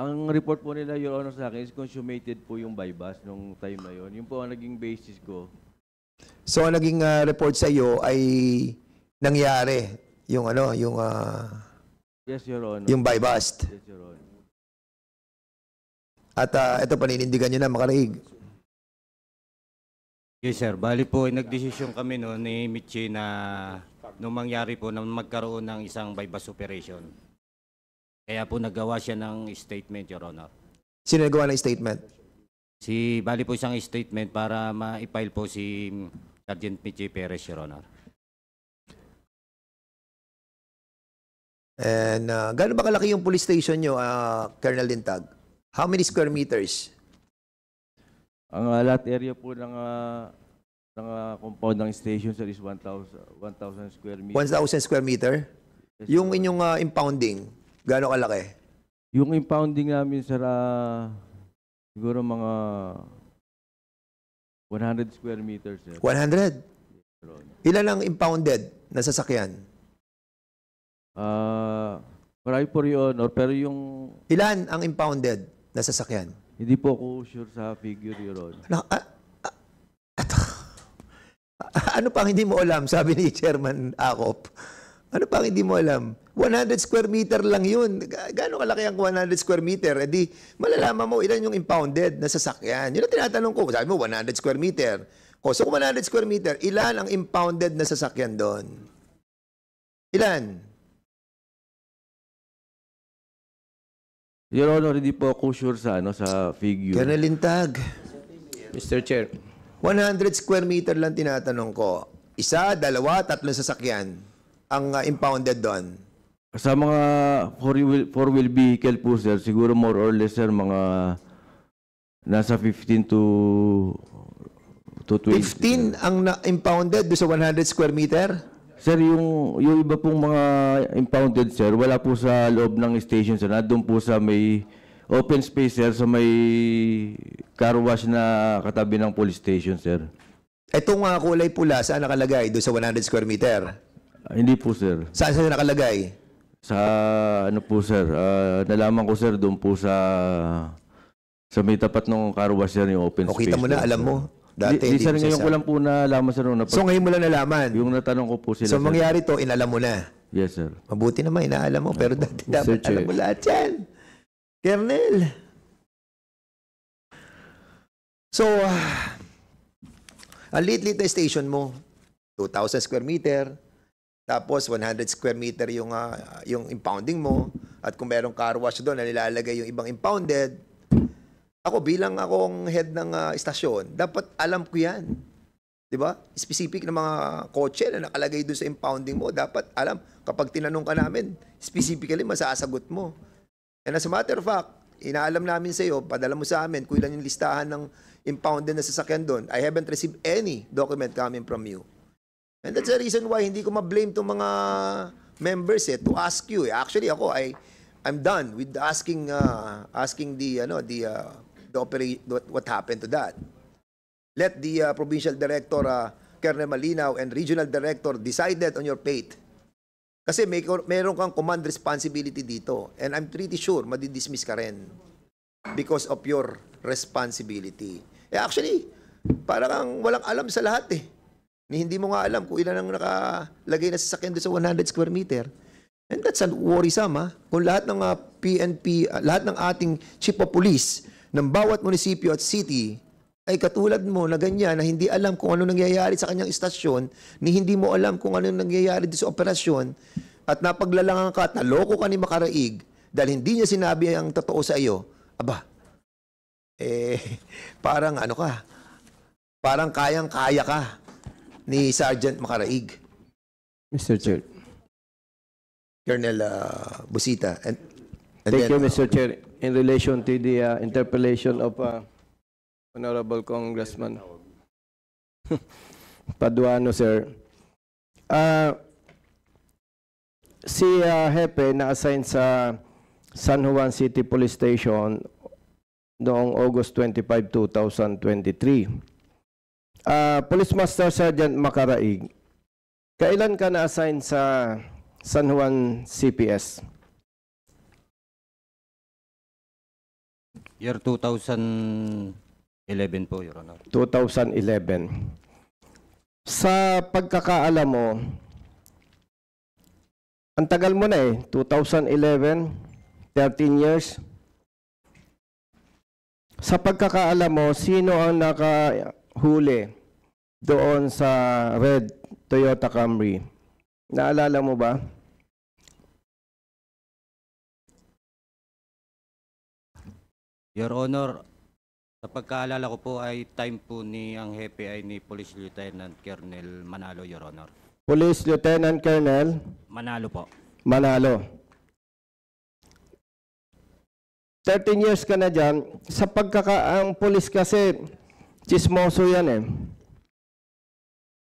Ang report po nila, Your Honor, sa akin is consummated po yung bypass nung time na yun. Yun po ang naging basis ko. So, ang naging uh, report sa iyo ay nangyari yung ano, yung... Uh, yes, Your Honor. Yung bypass. Yes, Your Honor. At uh, ito, paninindigan nyo na, Macaraig. Yes, sir. Bali po, nagdesisyon kami no, ni Michi na nung mangyari po na magkaroon ng isang bypass operation. Kaya po naggawa siya ng statement, Your Honor. Sino nagawa ng statement? Si, bali po isang statement para ma-file po si Sergeant Michi Perez, Your Honor. And uh, gano'n ba kalaki yung police station nyo, uh, Colonel Lintag? How many square meters? Ang uh, lot area po ng, uh, ng uh, compound ng station sir is one thousand square meter. one thousand square meter? Yes, yung sir. Inyong uh, impounding, gaano kalaki? Yung impounding namin sir, uh, siguro mga one hundred square meters. Sir. one hundred? Ilan ang impounded na sasakyan? Uh, Maray po yun, pero yung... Ilan ang impounded? Nasasakyan? Hindi po ako sure sa figure yun. Ano, ah, ah, ano pang hindi mo alam? Sabi ni Chairman Acop. Ano pang hindi mo alam? one hundred square meter lang yun. Gaano kalaki ang one hundred square meter? E di, malalaman mo ilan yung impounded na sasakyan. Yun ang tinatanong ko. Sabi mo, one hundred square meter. O, so kung one hundred square meter, ilan ang impounded na sasakyan doon? Ilan? Your Honor, hindi po ako sure sa, ano, sa figure. Colonel Lintag. Mister Chair. one hundred square meter lang tinatanong ko. Isa, dalawa, tatlong sasakyan ang uh, impounded doon. Sa mga four-wheel four wheel vehicle po, sir, siguro more or less, sir, mga nasa fifteen to twenty. fifteen uh, ang impounded doon sa one hundred square meter? Sir, yung, yung iba pong mga impounded, sir, wala po sa loob ng station, sir. Doon po sa may open space, sir, sa may car wash na katabi ng police station, sir. Itong uh, kulay pula, saan nakalagay? Doon sa one hundred square meter? Uh, hindi po, sir. Saan saan nakalagay? Sa ano po sir, uh, nalaman ko sir doon po sa sa may tapat ng car wash sir yung open o, space. O kita mo na, alam mo. Dati di, di, di sir, ngayon ko lang po nalaman sir. Nung so ngayon mo lang nalaman? Yung natanong ko po sila. So sir, mangyari to, inalam mo na? Yes sir. Mabuti naman, inaalam mo. Pero dati dapat alam mo lahat yan. Colonel. So, uh, ang liit-liit na station mo, two thousand square meter, tapos one hundred square meter yung, uh, yung impounding mo, at kung merong car wash doon na nilalagay yung ibang impounded, ako bilang akong head ng uh, istasyon, dapat alam ko yan. Diba? Specific na mga kotse na nakalagay doon sa impounding mo, dapat alam. Kapag tinanong ka namin, specifically masasagot mo. And as a matter of fact, inaalam namin sa iyo, padala mo sa amin kung ilan yung listahan ng impounded na sasakyan doon. I haven't received any document coming from you. And that's the reason why hindi ko ma-blame itong mga members eh, to ask you. Actually, ako, I, I'm done with asking uh, asking the, ano, the, uh, the operate, what happened to that. Let the uh, Provincial Director, uh, Colonel Manalo, and Regional Director decide that on your fate. Kasi may, meron kang command responsibility dito. And I'm pretty sure madidismiss ka rin because of your responsibility. Eh actually, parang kang walang alam sa lahat eh. Hindi mo nga alam kung ilan ang nakalagay na sasakyan doon sa one hundred square meter. And that's a worrisome, ha? Kung lahat ng uh, P N P, uh, lahat ng ating chief of police ng bawat munisipyo at city ay katulad mo na ganyan na hindi alam kung ano nangyayari sa kanyang istasyon, ni hindi mo alam kung ano nangyayari doon sa operasyon at napaglalagangan ka at naloko ka ni Macaraig dahil hindi niya sinabi ang totoo sa iyo, aba, eh, parang ano ka, parang kayang-kaya ka ni Sergeant Macaraig. Mister Chair. Colonel uh, Busita. And, and Thank then, you, Mister Uh, Chair. In relation to the uh, interpellation of uh, Honorable Congressman Paduano, sir. Uh, si uh, Hepe na-assign sa San Juan City Police Station noong August twenty-fifth, two thousand twenty-three. Uh, Police Master Sergeant Macaraig, kailan ka na-assign sa San Juan C P S? Year two thousand eleven po, Your Honor. two thousand eleven. Sa pagkakaalam mo, ang tagal mo na eh, two thousand eleven, thirteen years. Sa pagkakaalam mo, sino ang nakahuli doon sa red Toyota Camry? Naalala mo ba? Your Honor, sa pagkaalala ko po ay time po ni ang hepe ay ni Police Lieutenant Colonel Manalo, Your Honor. Police Lieutenant Colonel? Manalo po. Manalo. thirteen years ka na dyan. Sa pagkakaang police kasi, chismoso yan eh.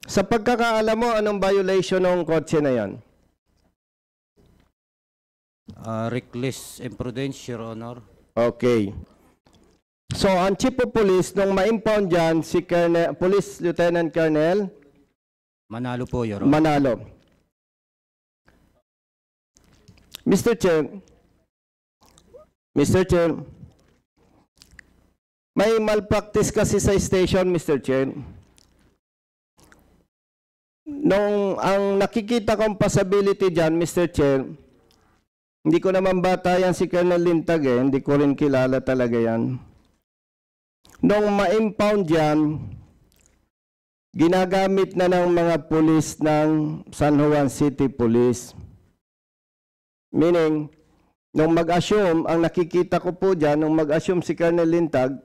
Sa pagkakaalam mo, anong violation ng kotse na yan? Uh, reckless imprudence, Your Honor. Okay. So, ang chief of police, nung ma-impound dyan, si Colonel, Police Lieutenant Colonel? Manalo po, Your Honor. Manalo. Mister Chair, Mister Chair, may malpractice kasi sa station, Mister Chair. Nung ang nakikita kong possibility dyan, Mister Chair, hindi ko naman bata yan si Colonel Lintag eh, hindi ko rin kilala talaga yan. Nung ma-impound yan, ginagamit na ng mga pulis ng San Juan City Police. Meaning, nung mag-assume, ang nakikita ko po dyan, nung mag-assume si Colonel Lintag,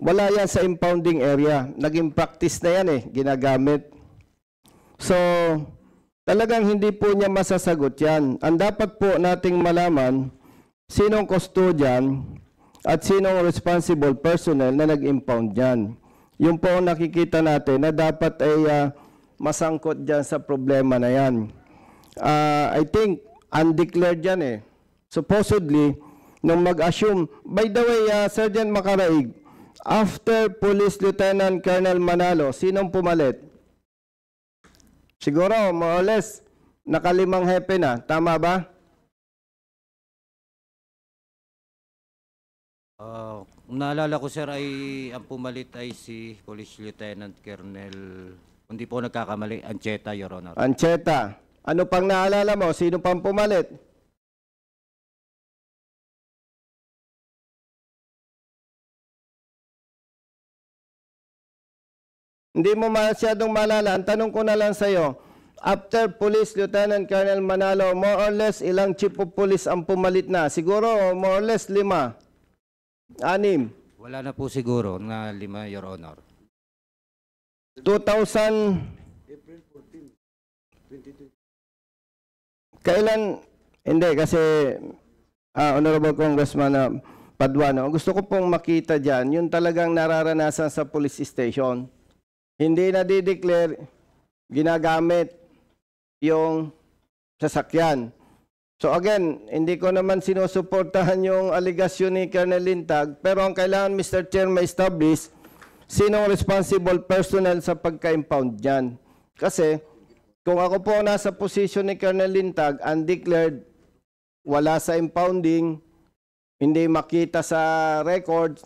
wala yan sa impounding area. Naging practice na yan eh, ginagamit. So, talagang hindi po niya masasagot yan. Ang dapat po nating malaman, sinong custodian at sinong responsible personnel na nag-impound yan. Yung po ang nakikita natin na dapat ay uh, masangkot dyan sa problema na yan. Uh, I think, undeclared yan eh. Supposedly, nung mag-assume, by the way, uh, Sergeant Macaraig, after Police Lieutenant Colonel Manalo, sinong pumalit? Siguro, more or less, Nakalimang hepe na, tama ba? Uh, naalala ko, sir, ay ang pumalit ay si Police Lieutenant Colonel, hindi po nagkakamali, Ancheta, Your Honor. Ancheta. Ano pang naalala mo? Sino pang pumalit? Hindi mo masyadong maalala. Ang tanong ko na lang sa iyo, after Police Lieutenant Colonel Manalo, more or less ilang chief of police ang pumalit na? Siguro more or less lima. Anim. Wala na po siguro na lima, Your Honor. two thousand April fourteen twenty twenty. Kailan? Hindi kasi ah, Honorable Congressman ah, Paduano, gusto ko pong makita diyan yung talagang nararanasan sa police station. Hindi na di-declare ginagamit yung sasakyan. So again, hindi ko naman sinusuportahan yung aligasyon ni Colonel Lintag, pero ang kailangan, Mister Chair, ma-establish sinong responsible personnel sa pagka-impound niyan. Kasi kung ako po nasa posisyon ni Colonel Lintag, undeclared, wala sa impounding, hindi makita sa records,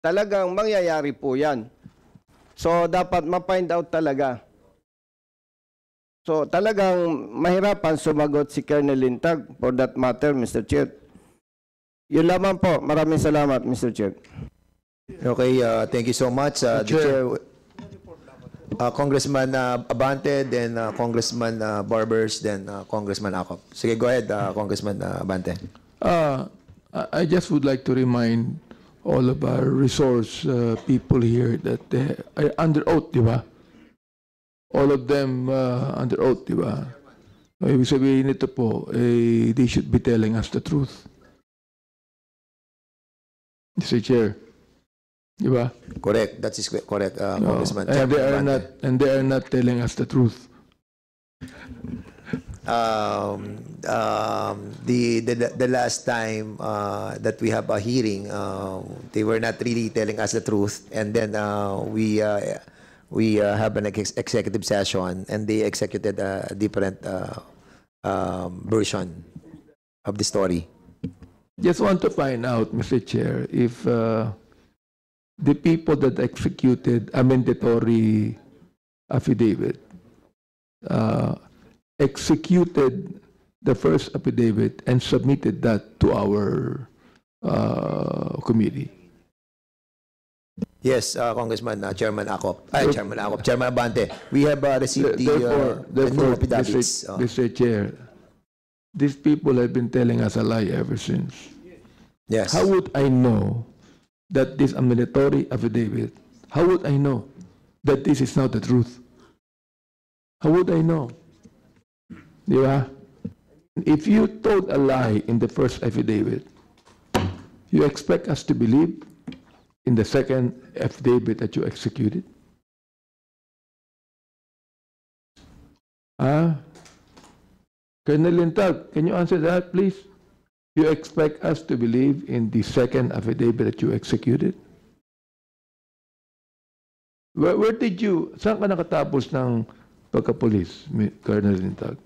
talagang mangyayari po yan. So dapat ma-find out talaga. So talagang mahirapan sumagot si Colonel Lintag for that matter, Mister Chair. Yun lamang po. Maraming salamat, Mister Chair. Okay, uh, thank you so much, uh, the Chair. Uh, Congressman uh, Abante, then uh, Congressman uh, Barbers, then uh, Congressman Acop. Sige, go ahead, uh, Congressman uh, Abante. Uh, I just would like to remind all of our resource uh, people here that they are under oath, di ba? All of them uh, under oath, di ba? So, ibig sabihin nito po, eh, they should be telling us the truth. Mister Chair. Diba? Correct. That is correct, uh, no. Congressman. And they are not, and they are not telling us the truth. Um, um, the, the the last time uh, that we have a hearing, uh, they were not really telling us the truth, and then uh, we uh, we uh, have an ex executive session, and they executed a different uh, um, version of the story. Just want to find out, Mister Chair, if. Uh, The people that executed a mandatory affidavit uh, executed the first affidavit and submitted that to our uh, committee. Yes, uh, Congressman, uh, Chairman Acop, uh, so, Chairman Acop, Chairman Abante, we have uh, received the, therefore, uh, therefore, the new affidavits. Mister Uh, Mister Chair, these people have been telling us a lie ever since. Yes. How would I know that this is a mandatory affidavit? How would I know that this is not the truth? How would I know? Di ba? If you told a lie in the first affidavit, you expect us to believe in the second affidavit that you executed? Ah? Colonel Lintag, can you answer that, please? You expect us to believe in the second affidavit that you executed? Where, where did you, saan ka nakatapos ng pagka-police, Colonel Lintag?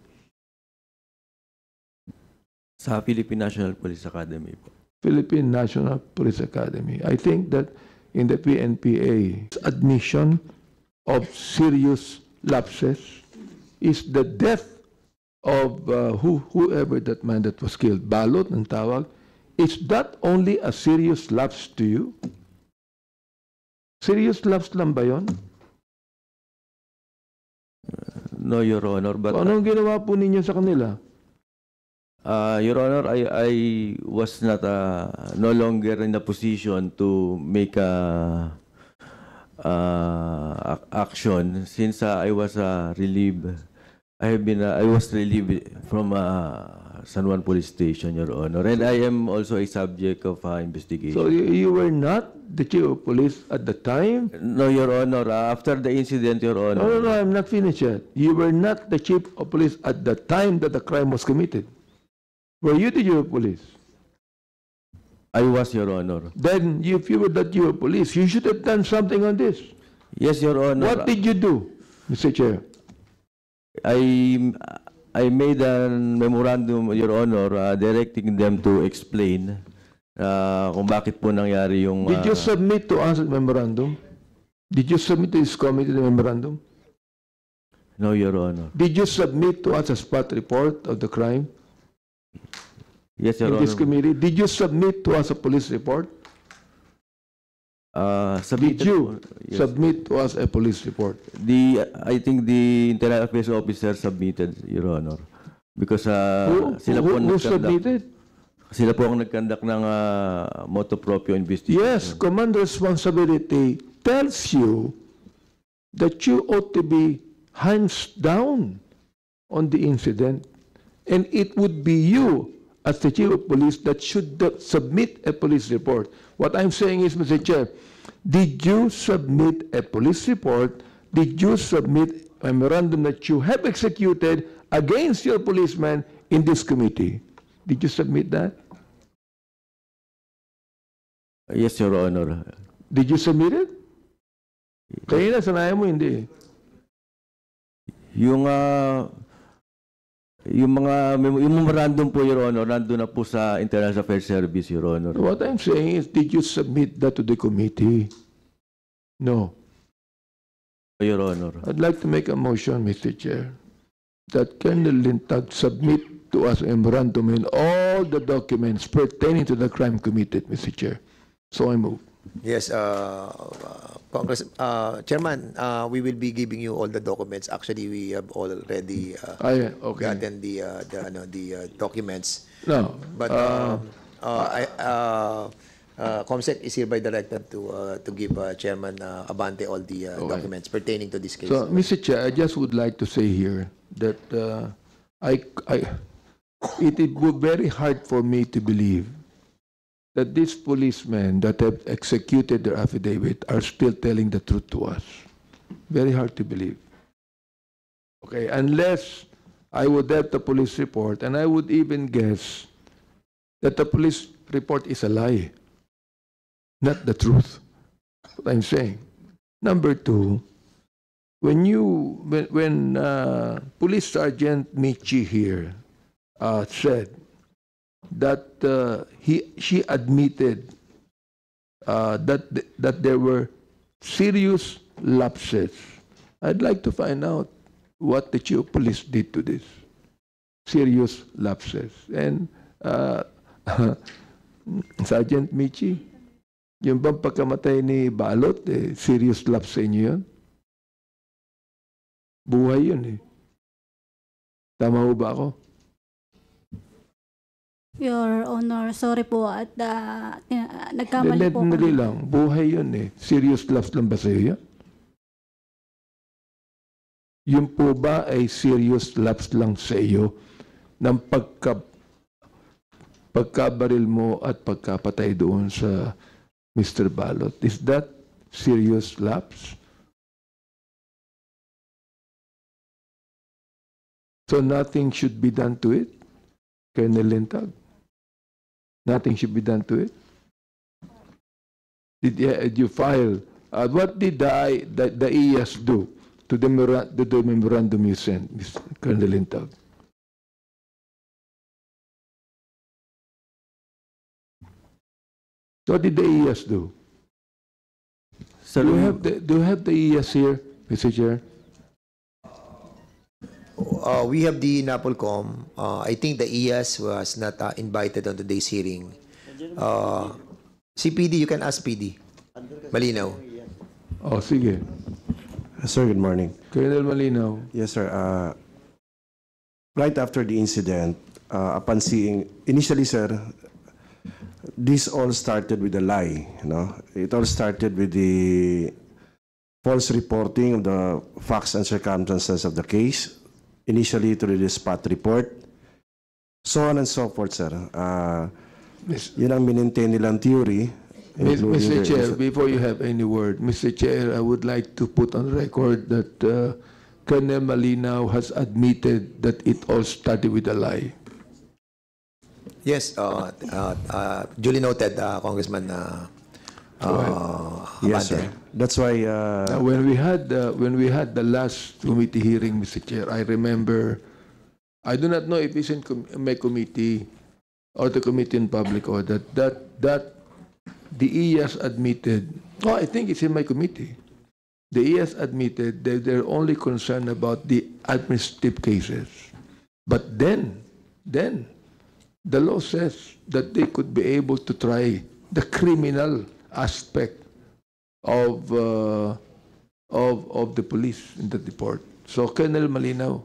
Sa Philippine National Police Academy po. Philippine National Police Academy. I think that in the P N P A, admission of serious lapses is the death of uh, who, whoever that man that was killed, balot ng tawag, is that only a serious lapse to you? Serious lapse lang ba yun? No, Your Honor, but... So, anong ginawa po ninyo sa kanila? Uh, Your Honor, I, I was not, uh, no longer in a position to make a, uh, action since uh, I was uh, relieved. I have been. Uh, I was relieved from uh, San Juan Police Station, Your Honor, and I am also a subject of uh, investigation. So you, you were not the chief of police at the time? No, Your Honor. Uh, after the incident, Your Honor. No, no, no. I'm not finished yet. You were not the chief of police at the time that the crime was committed. Were you the chief of police? I was, Your Honor. Then, if you were the chief of police, you should have done something on this. Yes, Your Honor. What did you do, Mister Chair? I I made a memorandum, Your Honor, uh, directing them to explain uh, kung bakit po nangyari yung... Uh, Did you submit to us a memorandum? Did you submit to this committee the memorandum? No, Your Honor. Did you submit to us a spot report of the crime? Yes, Your Honor. In this committee, did you submit to us a police report? Uh, Did you yes. submit to us a police report? The I think the Internal Affairs Officer submitted, Your Honor, because uh, who, sila who, po who submitted? Sila po ang nag-conduct ng uh, motu proprio investigation. Yes, command responsibility tells you that you ought to be hands down on the incident, and it would be you as the chief of police that should submit a police report. What I'm saying is, Mister Chair, did you submit a police report? Did you submit a memorandum that you have executed against your policeman in this committee? Did you submit that? Yes, Your Honor. Did you submit it? Kaya nasanayan mo, hindi. Yung... Uh... Yung mga yung memorandum po, Your Honor, nandun na po sa Internal Affairs Service, Your Honor. What I'm saying is, did you submit that to the committee? No. Your Honor. I'd like to make a motion, Mister Chair, that Colonel Lintag submit to us a memorandum in all the documents pertaining to the crime committed, Mister Chair. So I move. Yes, uh, Congress, uh, Chairman, uh, we will be giving you all the documents. Actually, we have already uh, I, okay. gotten the uh, the, no, the uh, documents. No, but uh, uh, uh, I, uh, uh, Comsec is hereby directed to uh, to give uh, Chairman uh, Abante all the uh, okay. documents pertaining to this case. So, Mister Chair, I just would like to say here that uh, I, I, it it was very hard for me to believe that these policemen that have executed their affidavit are still telling the truth to us. Very hard to believe. Okay, unless I would have the police report, and I would even guess that the police report is a lie, not the truth, what I'm saying. Number two, when you, when, when uh, Police Sergeant Michi here uh, said that uh, he she admitted uh, that th that there were serious lapses. I'd like to find out what the chief of police did to this serious lapses. And uh, Sergeant Michi, yung bang pagkamatay ni Balot, eh, serious lapse sa inyo yun? Buhay yun eh. Tama ho ba ako? Your Honor, sorry po at uh, nagkamali po. Nalil lang. Buhay yun eh. Serious lapse lang ba sa'yo yun? Yun po ba ay serious lapse lang sa iyo ng pagka, pagkabaril mo at pagkapatay doon sa Mister Balot? Is that serious lapse? So nothing should be done to it? Colonel Lintag? Nothing should be done to it. Did, uh, did you file? Uh, what did the, the, the E A S do to the, the, the memorandum you sent, Mister Colonel Lintag? What did the E A S do? So do, you have the, do you have the E A S here, Mister Chair? Uh, we have the NAPOLCOM. Uh, I think the E A S was not uh, invited on today's hearing. Uh, C P D, you can ask P D. Malinao. Oh, sige. Sir, good morning. Colonel Malinao. Yes, sir. Uh, right after the incident, uh, upon seeing, initially, sir, this all started with a lie. You know? It all started with the false reporting of the facts and circumstances of the case. Initially through the spot report, so on and so forth, sir. Uh, yun ang maintain nilang theory. Mister Chair, before you have any word, Mister Chair, I would like to put on record that uh, Colonel Malinao has admitted that it all started with a lie. Yes, uh, uh, uh, duly noted, uh, Congressman uh, uh, Yes, sir. That's why uh, now, when we had uh, when we had the last committee hearing, Mister Chair, I remember I do not know if it's in my committee or the committee in public audit that that the E A S admitted. Oh, I think it's in my committee. The E A S admitted that they're only concerned about the administrative cases. But then, then, the law says that they could be able to try the criminal aspect of uh, of of the police in the report. So, Colonel Manalo.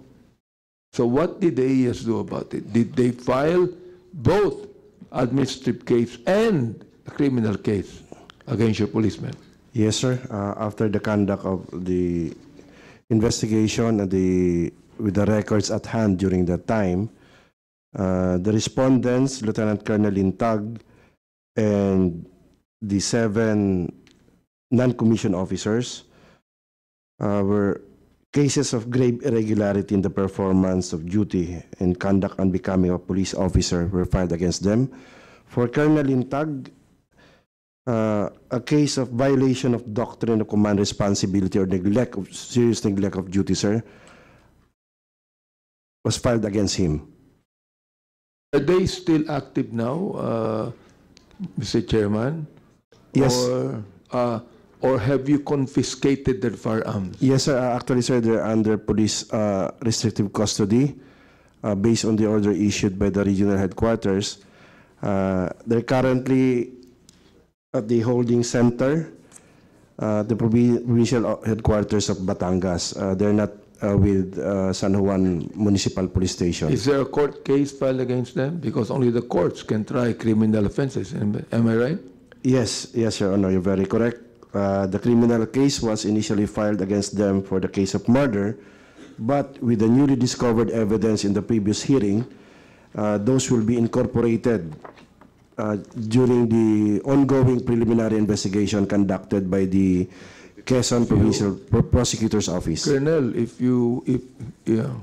So, what did the E A S do about it? Did they file both administrative case and a criminal case against your policeman? Yes, sir. Uh, after the conduct of the investigation and the with the records at hand during that time, uh, the respondents, Lieutenant Colonel Lintag, and the seven non-commissioned officers, uh, were cases of grave irregularity in the performance of duty and conduct unbecoming of police officer were filed against them. For Colonel Lintag, Uh, a case of violation of doctrine of command responsibility or neglect of serious neglect of duty, sir, was filed against him. Are they still active now, uh, Mister Chairman? Yes. Or, uh, or have you confiscated their firearms? Yes, sir. Uh, actually, sir, they're under police uh, restrictive custody uh, based on the order issued by the regional headquarters. Uh, they're currently at the holding center, uh, the provincial headquarters of Batangas. Uh, they're not uh, with uh, San Juan Municipal Police Station. Is there a court case filed against them? Because only the courts can try criminal offenses. Am, am I right? Yes, yes, Your Honor, you're very correct. Uh, the criminal case was initially filed against them for the case of murder, but with the newly discovered evidence in the previous hearing, uh, those will be incorporated Uh, during the ongoing preliminary investigation conducted by the Quezon Provincial Prosecutor's Office. Colonel, if you, if, yeah,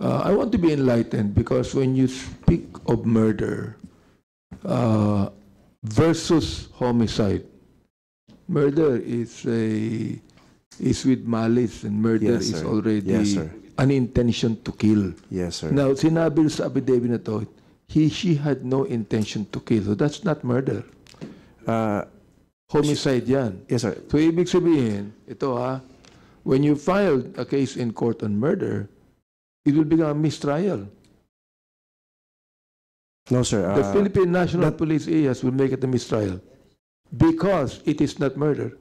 uh, I want to be enlightened, because when you speak of murder uh, versus homicide, murder is a is with malice, and murder yes, is already yes, an intention to kill. Yes, sir. Now, sinabi sa abidebin na to, He, she had no intention to kill. So that's not murder. Uh, Homicide yan. Yes, sir. So ibig sabihin, ito ha, when you filed a case in court on murder, it will become a mistrial. No, sir. Uh, the Philippine National Police E A S will make it a mistrial because it is not murder.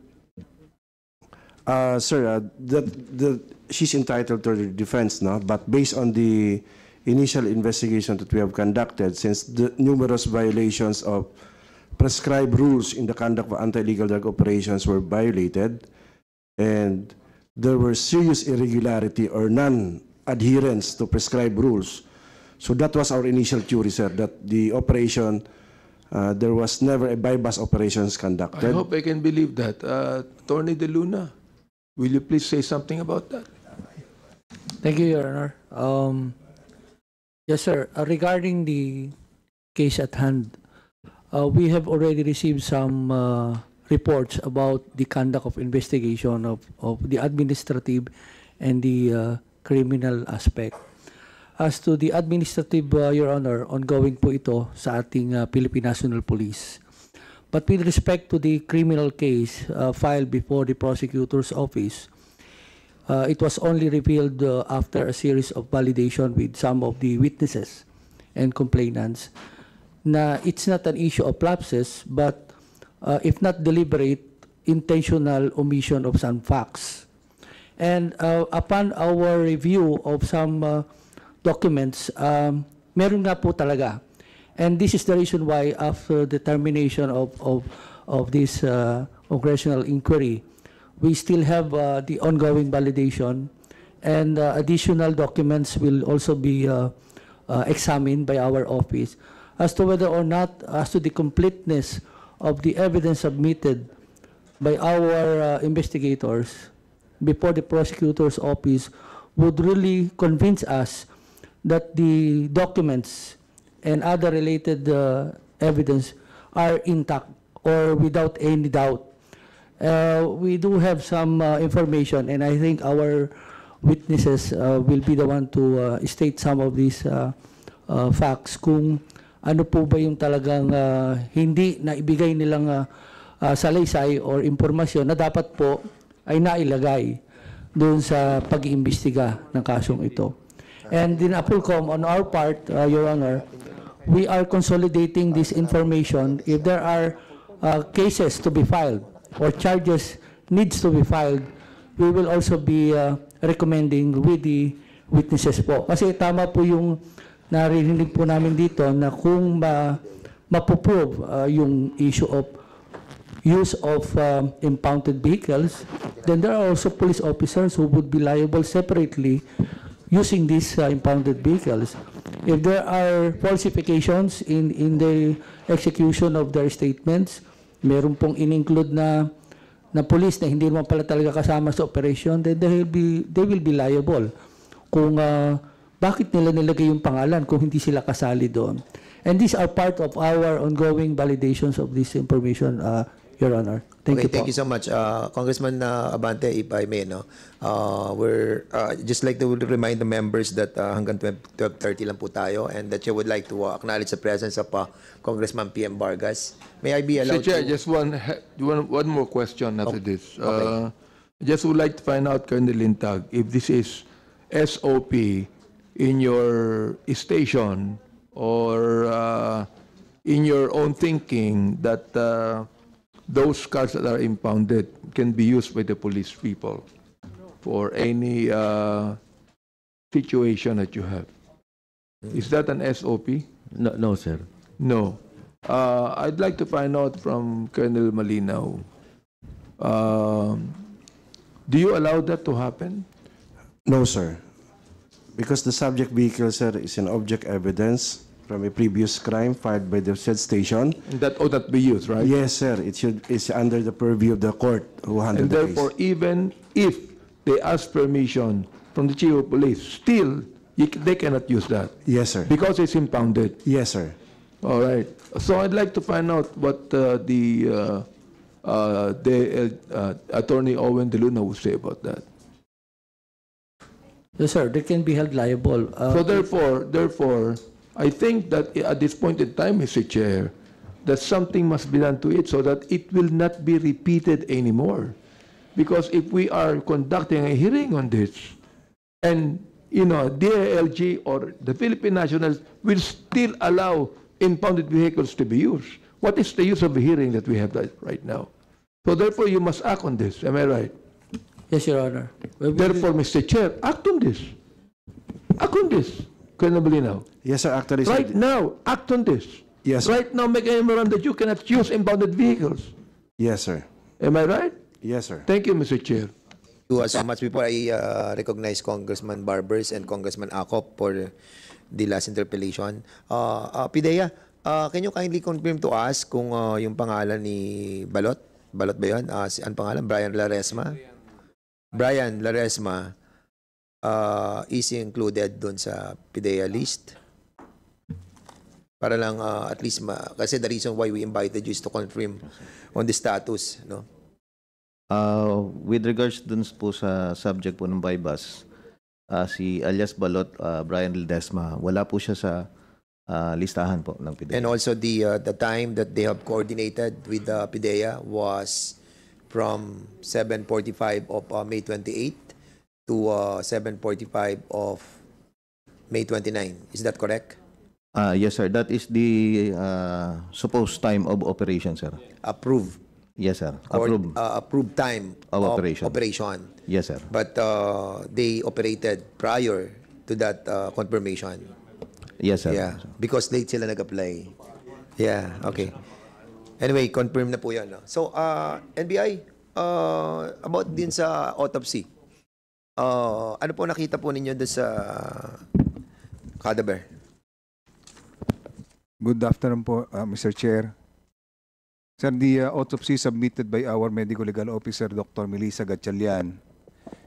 Uh, sir, uh, that, that she's entitled to the defense, no? But based on the initial investigation that we have conducted, since the numerous violations of prescribed rules in the conduct of anti-illegal drug operations were violated, and there were serious irregularity or non-adherence to prescribed rules. So that was our initial theory, sir, that the operation, uh, there was never a bypass operations conducted. I hope I can believe that. Uh, Attorney De Luna, will you please say something about that? Thank you, Your Honor. Um, Yes, sir. Uh, regarding the case at hand, uh, we have already received some uh, reports about the conduct of investigation of, of the administrative and the uh, criminal aspect. As to the administrative, uh, Your Honor, ongoing po ito sa ating uh, Philippine National Police. But with respect to the criminal case uh, filed before the prosecutor's office, Uh, it was only revealed uh, after a series of validation with some of the witnesses and complainants na it's not an issue of lapses, but uh, if not deliberate, intentional omission of some facts. And uh, upon our review of some uh, documents, um, meron nga po talaga. And this is the reason why after the termination of, of, of this uh, congressional inquiry, we still have uh, the ongoing validation, and uh, additional documents will also be uh, uh, examined by our office as to whether or not, as to the completeness of the evidence submitted by our uh, investigators before the prosecutor's office would really convince us that the documents and other related uh, evidence are intact or without any doubt. Uh, we do have some uh, information, and I think our witnesses uh, will be the one to uh, state some of these uh, uh, facts kung ano po ba yung talagang uh, hindi na ibigay nilang uh, uh, salaysay or impormasyon na dapat po ay nailagay doon sa pag-iimbestiga ng kasong ito. And in NAPOLCOM, on our part, uh, Your Honor, we are consolidating this information. If there are uh, cases to be filed or charges needs to be filed, we will also be uh, recommending with the witnesses po. Kasi tama po yung narinig po namin dito na kung ma mapuprove uh, yung issue of use of um, impounded vehicles, then there are also police officers who would be liable separately using these uh, impounded vehicles. If there are falsifications in, in the execution of their statements, meron pong in-include na, na police na hindi naman pala talaga kasama sa operation, then they will be, they will be liable. Kung uh, bakit nila nilagay yung pangalan kung hindi sila kasali doon? And these are part of our ongoing validations of this information, uh, Your Honor. Thank okay, you. Thank po. you so much, uh, Congressman uh, Abante. If I may, no, uh, we're uh, just like to remind the members that uh, hanggang twelve thirty lang po tayo, and that you would like to uh, acknowledge the presence of uh, Congressman P M Vargas. May I be allowed? Mister Chair, to... just one, one, one more question after oh, this. Okay. Uh, just would like to find out, Colonel Lintag, if this is S O P. In your station or uh, in your own thinking that uh, those cars that are impounded can be used by the police people for any uh, situation that you have. Is that an S O P? No, no sir. No. Uh, I'd like to find out from Colonel Manalo. Uh, do you allow that to happen? No, sir. Because the subject vehicle, sir, is an object evidence from a previous crime filed by the said station. And that ought not be used, right? Yes, sir. It should is under the purview of the court who handled the case. And therefore, even if they ask permission from the chief of police, still you, they cannot use that. Yes, sir. Because it's impounded. Yes, sir. All right. So I'd like to find out what uh, the uh, uh, the uh, uh, attorney Owen De Luna would say about that. Yes, sir. They can be held liable. Uh, so therefore, therefore, I think that at this point in time, Mister Chair, that something must be done to it so that it will not be repeated anymore. Because if we are conducting a hearing on this, and you know, D I L G or the Philippine Nationals will still allow impounded vehicles to be used, what is the use of a hearing that we have right now? So therefore, you must act on this. Am I right? Yes, Your Honor. Therefore, Mister Chair, act on this. Act on this. Colonel Manalo. Yes, sir. Actually, right now, act on this. Yes, sir. Right now, make a memorandum that you cannot use impounded vehicles. Yes, sir. Am I right? Yes, sir. Thank you, Mister Chair. Thank you so much. Before I uh, recognize Congressman Barbers and Congressman Acop for the last interpellation, uh, uh, PIDEA, uh, can you kindly confirm to us kung uh, yung pangalan ni Balot? Balot ba yun? Uh, ang pangalan? Brian Laresma? Brian Laresma uh, is included doon sa PIDEA list. Para lang uh, at least, ma kasi the reason why we invited you is to confirm on the status. No? Uh, with regards dun po sa subject po ng bypass, uh, si alias Balot, uh, Brian Laresma, wala po siya sa uh, listahan po ng PIDEA. And also the, uh, the time that they have coordinated with the uh, PIDEA was from seven forty-five of uh, May twenty-eighth to uh, seven forty-five of May twenty-ninth. Is that correct? Uh, yes, sir. That is the uh, supposed time of operation, sir. Approved. Yes, sir. Approved. Or, uh, approved time of, of operation. operation. Yes, sir. But uh, they operated prior to that uh, confirmation. Yes, sir. Yeah, because late sila nag-apply. Yeah, okay. Anyway, confirm na po yan. No? So, uh, N B I, uh, about din sa autopsy, uh, ano po nakita po ninyo doon sa cadaver? Good afternoon po, uh, Mister Chair. Sir, the uh, autopsy submitted by our medical legal officer, Doctor Melissa Gatchalian,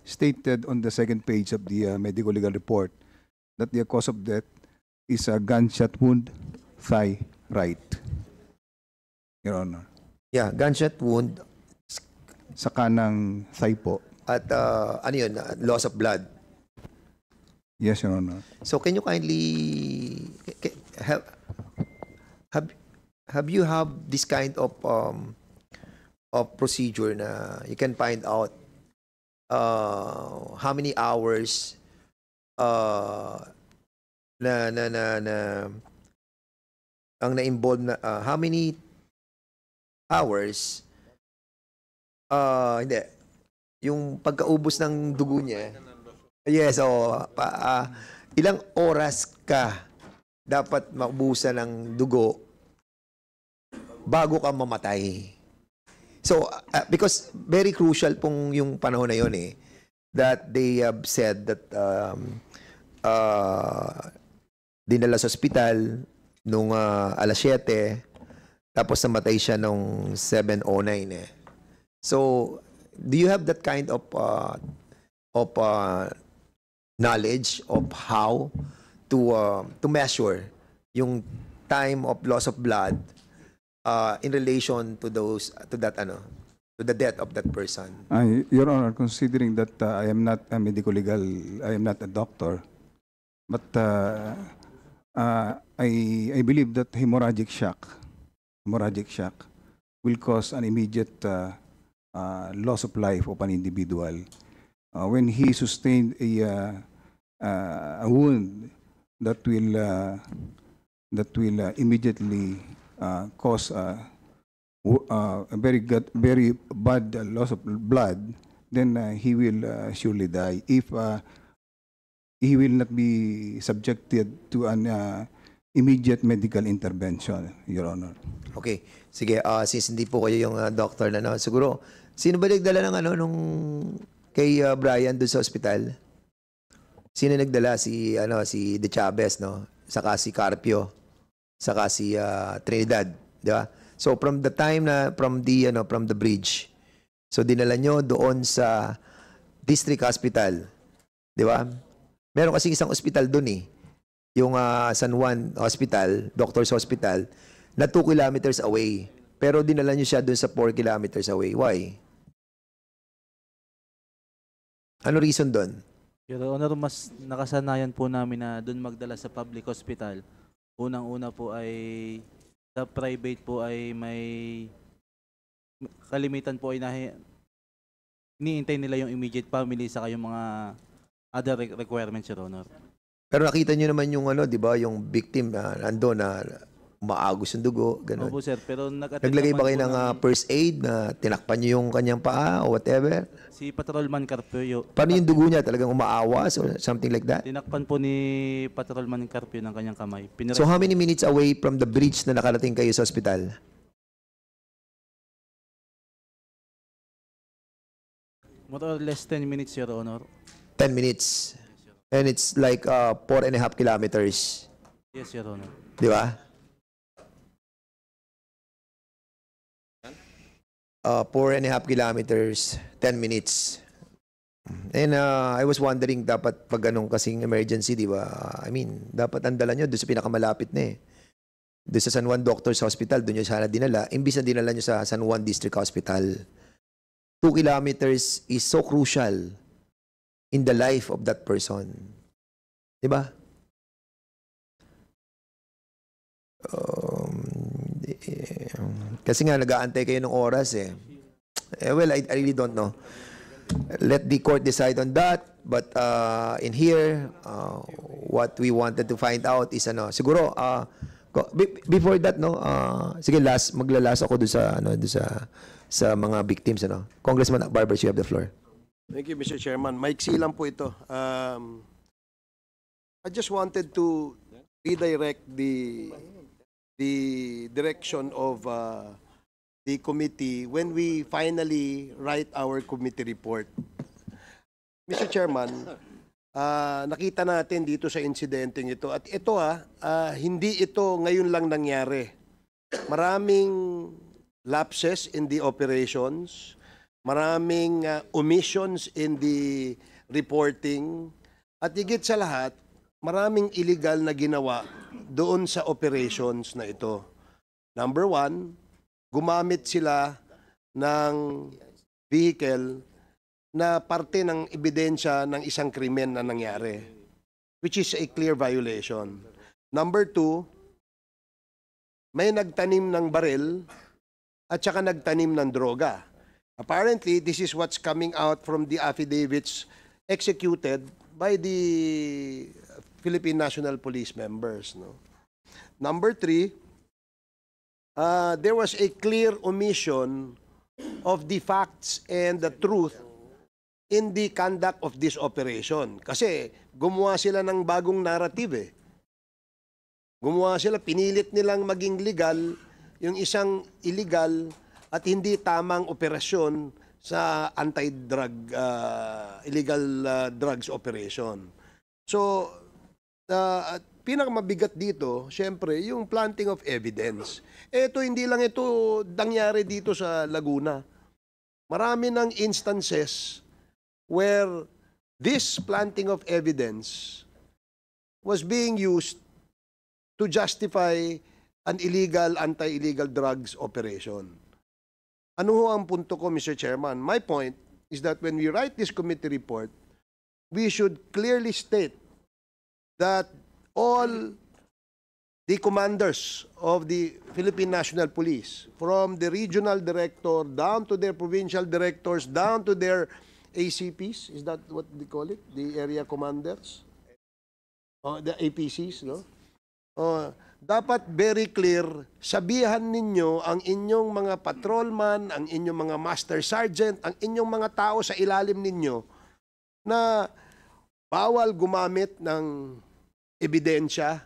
stated on the second page of the uh, medical legal report that the cause of death is a gunshot wound, thigh right. Your Honor. Yeah, gunshot wound. Sa kanang thigh po. At uh, ano yun, loss of blood. Yes, Your Honor. So can you kindly have have have you have this kind of um of procedure na you can find out uh how many hours uh na na na, na ang na-involve na uh, how many hours uh hindi yung pagkaubos ng dugo niya. Yes, so uh, ilang oras ka dapat maubusan ng dugo bago ka mamatay. So uh, because very crucial pong yung panahon na yon eh, that they have said that um uh dinala sa ospital nung uh, alas siyete tapos namatay siya nung seven oh nine eh. So do you have that kind of uh, of uh, knowledge of how to uh, to measure yung time of loss of blood uh, in relation to those to that ano to the death of that person? Uh, Your Honor, considering that uh, I am not a medical legal, I am not a doctor, but uh, uh, I I believe that hemorrhagic shock, hemorrhagic shock, will cause an immediate uh, Uh, loss of life of an individual uh, when he sustained a, uh, uh, a wound that will uh, that will uh, immediately uh, cause uh, uh, a very good, very bad uh, loss of blood. Then uh, he will uh, surely die if uh, he will not be subjected to an uh, immediate medical intervention, Your Honor. Okay. Sige, uh, since hindi po kayo yung uh, doctor na, no, siguro, sino ba nagdala ng ano, nung kay uh, Brian doon sa hospital? Sino nagdala? Si, ano, si De Chavez, no? Saka si Carpio, saka si uh, Trinidad, di ba? So, from the time na, from the, ano, from the bridge, so, dinala nyo doon sa District Hospital, di ba? Meron kasi isang hospital doon, eh. Yung uh, San Juan Hospital, Doctor's Hospital, na two kilometers away. Pero dinala nyo siya doon sa four kilometers away. Why? Ano reason doon? Your Honor, mas nakasanayan po namin na doon magdala sa public hospital. Unang-una po ay sa private po ay may kalimitan po ay nahi, iniintay nila yung immediate family saka yung mga other requirements, Your Honor. Pero nakita niyo naman yung ano, 'di ba, yung victim na uh, nandoon na maagos yung dugo, ganun. Opo, sir, pero naglagay ba kayo ng uh, first aid na tinakpan niyo yung kanyang paa o whatever? Si Patrolman Carpio. Paano yung dugo niya, talagang umaawas or something like that? Tinakpan po ni Patrolman Carpio ng kanyang kamay. Pinare so how many minutes away from the bridge na nakarating kayo sa ospital? More or less ten minutes, Your Honor. ten minutes. And it's like uh, four and a half kilometers. Yes, Your Honor. Di ba? Uh, four and a half kilometers, ten minutes. And uh, I was wondering, dapat pag ganun kasing emergency, di ba? I mean, dapat andala nyo doon sa pinakamalapit na eh. Doon sa San Juan Doctor's Hospital, doon nyo sana dinala. Imbis na dinala nyo sa San Juan District Hospital. Two kilometers is so crucial in the life of that person. Diba? Um, kasi nga, nag-aantay kayo ng oras eh. eh well, I, I really don't know. Let the court decide on that. But uh, in here, uh, what we wanted to find out is ano, siguro, uh, before that, no, uh, sige, last, maglalas ako doon sa, ano, doon sa, sa mga victims. Ano. Congressman Barbers, you have the floor. Thank you, Mister Chairman. Maiksi lang po ito. Um, I just wanted to redirect the the direction of uh, the committee when we finally write our committee report. Mister Chairman, uh, nakita natin dito sa insidenteng ito. At ito ah, uh, hindi ito ngayon lang nangyari. Maraming lapses in the operations. Maraming uh, omissions in the reporting at higit sa lahat, maraming illegal na ginawa doon sa operations na ito. Number one, gumamit sila ng vehicle na parte ng ebidensya ng isang krimen na nangyari. which is a clear violation. Number two, may nagtanim ng baril at saka nagtanim ng droga. Apparently, this is what's coming out from the affidavits executed by the Philippine National Police members. No? Number three, uh, there was a clear omission of the facts and the truth in the conduct of this operation. Kasi gumawa sila ng bagong narrative eh. Gumawa sila, pinilit nilang maging legal yung isang illegal at hindi tamang operasyon sa anti-drug, uh, illegal uh, drugs operation. So, uh, pinakamabigat dito, siyempre, yung planting of evidence. Ito, hindi lang ito nangyari dito sa Laguna. Marami ng instances where this planting of evidence was being used to justify an illegal, anti-illegal drugs operation. Ano ho ang punto ko, Mister Chairman? My point is that when we write this committee report, we should clearly state that all the commanders of the Philippine National Police, from the regional director down to their provincial directors, down to their A C Ps, is that what they call it? The area commanders? Oh, the A P Cs, no? Uh, dapat very clear, sabihan ninyo ang inyong mga patrolman, ang inyong mga master sergeant, ang inyong mga tao sa ilalim ninyo na bawal gumamit ng ebidensya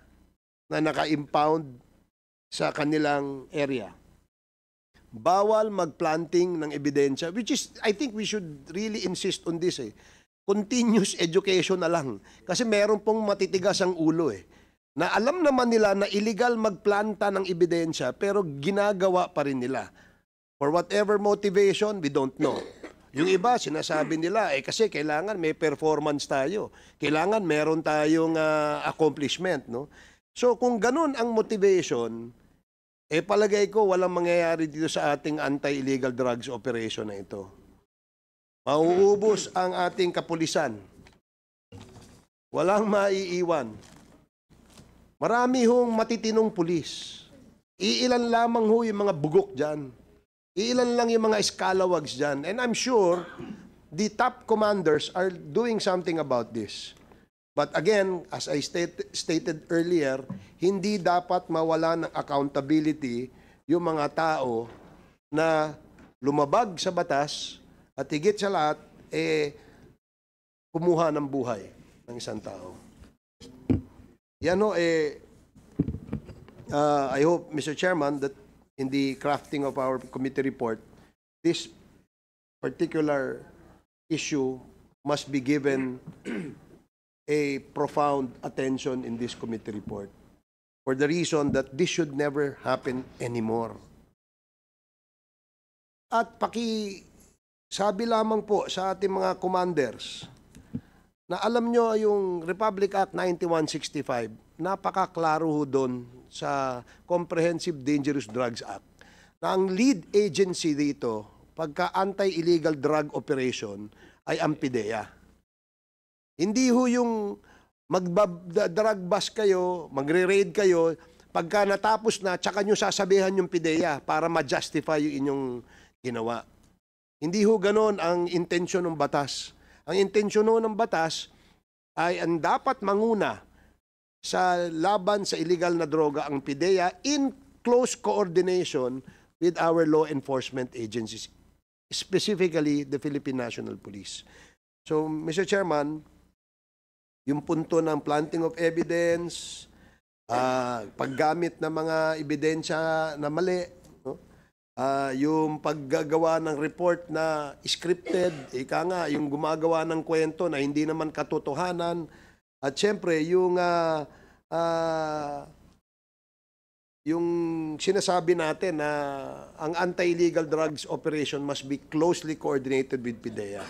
na naka-impound sa kanilang area. Bawal mag-planting ng ebidensya, which is, I think we should really insist on this eh. Continuous education na lang. Kasi meron pong matitigas ang ulo eh. Na alam naman nila na illegal magplanta ng ebidensya pero ginagawa pa rin nila. For whatever motivation, we don't know. Yung iba, sinasabi nila, eh kasi kailangan may performance tayo. Kailangan meron tayong uh, accomplishment, no? So kung ganun ang motivation, eh palagay ko walang mangyayari dito sa ating anti-illegal drugs operation na ito. Mauubos ang ating kapulisan. Walang maiiwan. Marami hong matitinong pulis. Iilan lamang ho yung mga bugok dyan. Iilan lang yung mga scalawags dyan. And I'm sure the top commanders are doing something about this. But again, as I state, stated earlier, hindi dapat mawala ng accountability yung mga tao na lumabag sa batas at higit sa lahat, eh, kumuha ng buhay ng isang tao. Yan ho, eh, uh, I hope, Mister Chairman, that in the crafting of our committee report, this particular issue must be given a profound attention in this committee report for the reason that this should never happen anymore. At pakisabi lamang po sa ating mga commanders, na alam nyo yung Republic Act ninety-one sixty-five, napakaklaro ho doon sa Comprehensive Dangerous Drugs Act na ang lead agency dito pagka anti-illegal drug operation ay ang PIDEA. Hindi ho yung mag-drug bust kayo, magre-raid kayo, pagka natapos na, tsaka nyo sasabihan yung PIDEA para ma-justify yung inyong ginawa. Hindi ho ganon ang intensyon ng batas. Ang intensyon ng batas ay ang dapat manguna sa laban sa illegal na droga ang PIDEA in close coordination with our law enforcement agencies, specifically the Philippine National Police. So, Mister Chairman, yung punto ng planting of evidence, uh, paggamit ng mga ebidensya na mali, Uh, yung paggagawa ng report na scripted, ika nga, yung gumagawa ng kwento na hindi naman katotohanan, at syempre, yung, uh, uh, yung sinasabi natin na ang anti-illegal drugs operation must be closely coordinated with PIDEA.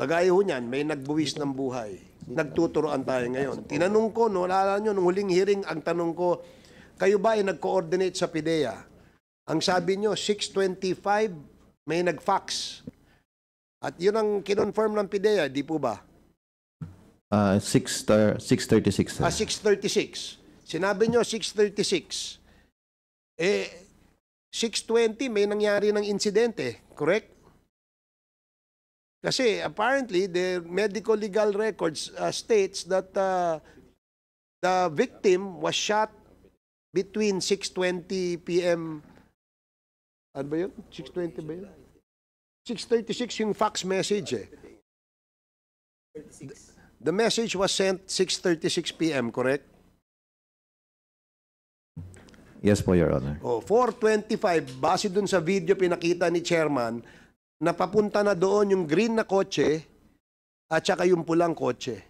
Kagaya ho niyan, may nagbuwis ng buhay. Nagtuturoan tayo ngayon. Tinanong ko, no, alala nyo, nung huling hearing, ang tanong ko, kayo ba ay nag-coordinate sa PIDEA? Ang sabi nyo, six twenty-five, may nag-fax. At yun ang kinonfirm ng PIDEA, di po ba? Uh, six thirty-six. Ah, six thirty-six. Sinabi nyo six thirty-six. Eh, six twenty may nangyari ng insidente, correct? Kasi apparently the medical legal records uh, states that uh, the victim was shot between six twenty p m Ano ba yun? six twenty ba yun? six thirty-six yung fax message eh. The message was sent six thirty-six p m, correct? Yes po, Your Honor. Oh, four twenty-five, base dun sa video pinakita ni Chairman, napapunta na doon yung green na kotse at saka yung pulang kotse.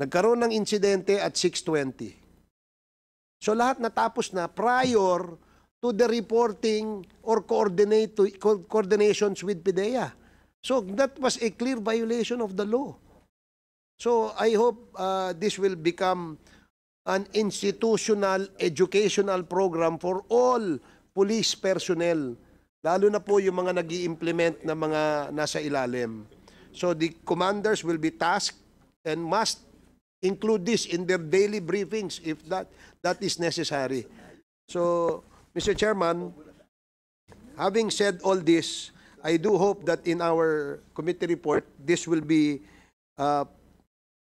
Nagkaroon ng insidente at six twenty. So lahat natapos na prior to the reporting or coordinate to, co coordinations with PIDEA. So that was a clear violation of the law. So I hope uh, this will become an institutional educational program for all police personnel, lalo na po yung mga nag-i-implement na mga nasa ilalim. So the commanders will be tasked and must include this in their daily briefings if that, that is necessary. So, Mister Chairman, having said all this, I do hope that in our committee report, this will be uh,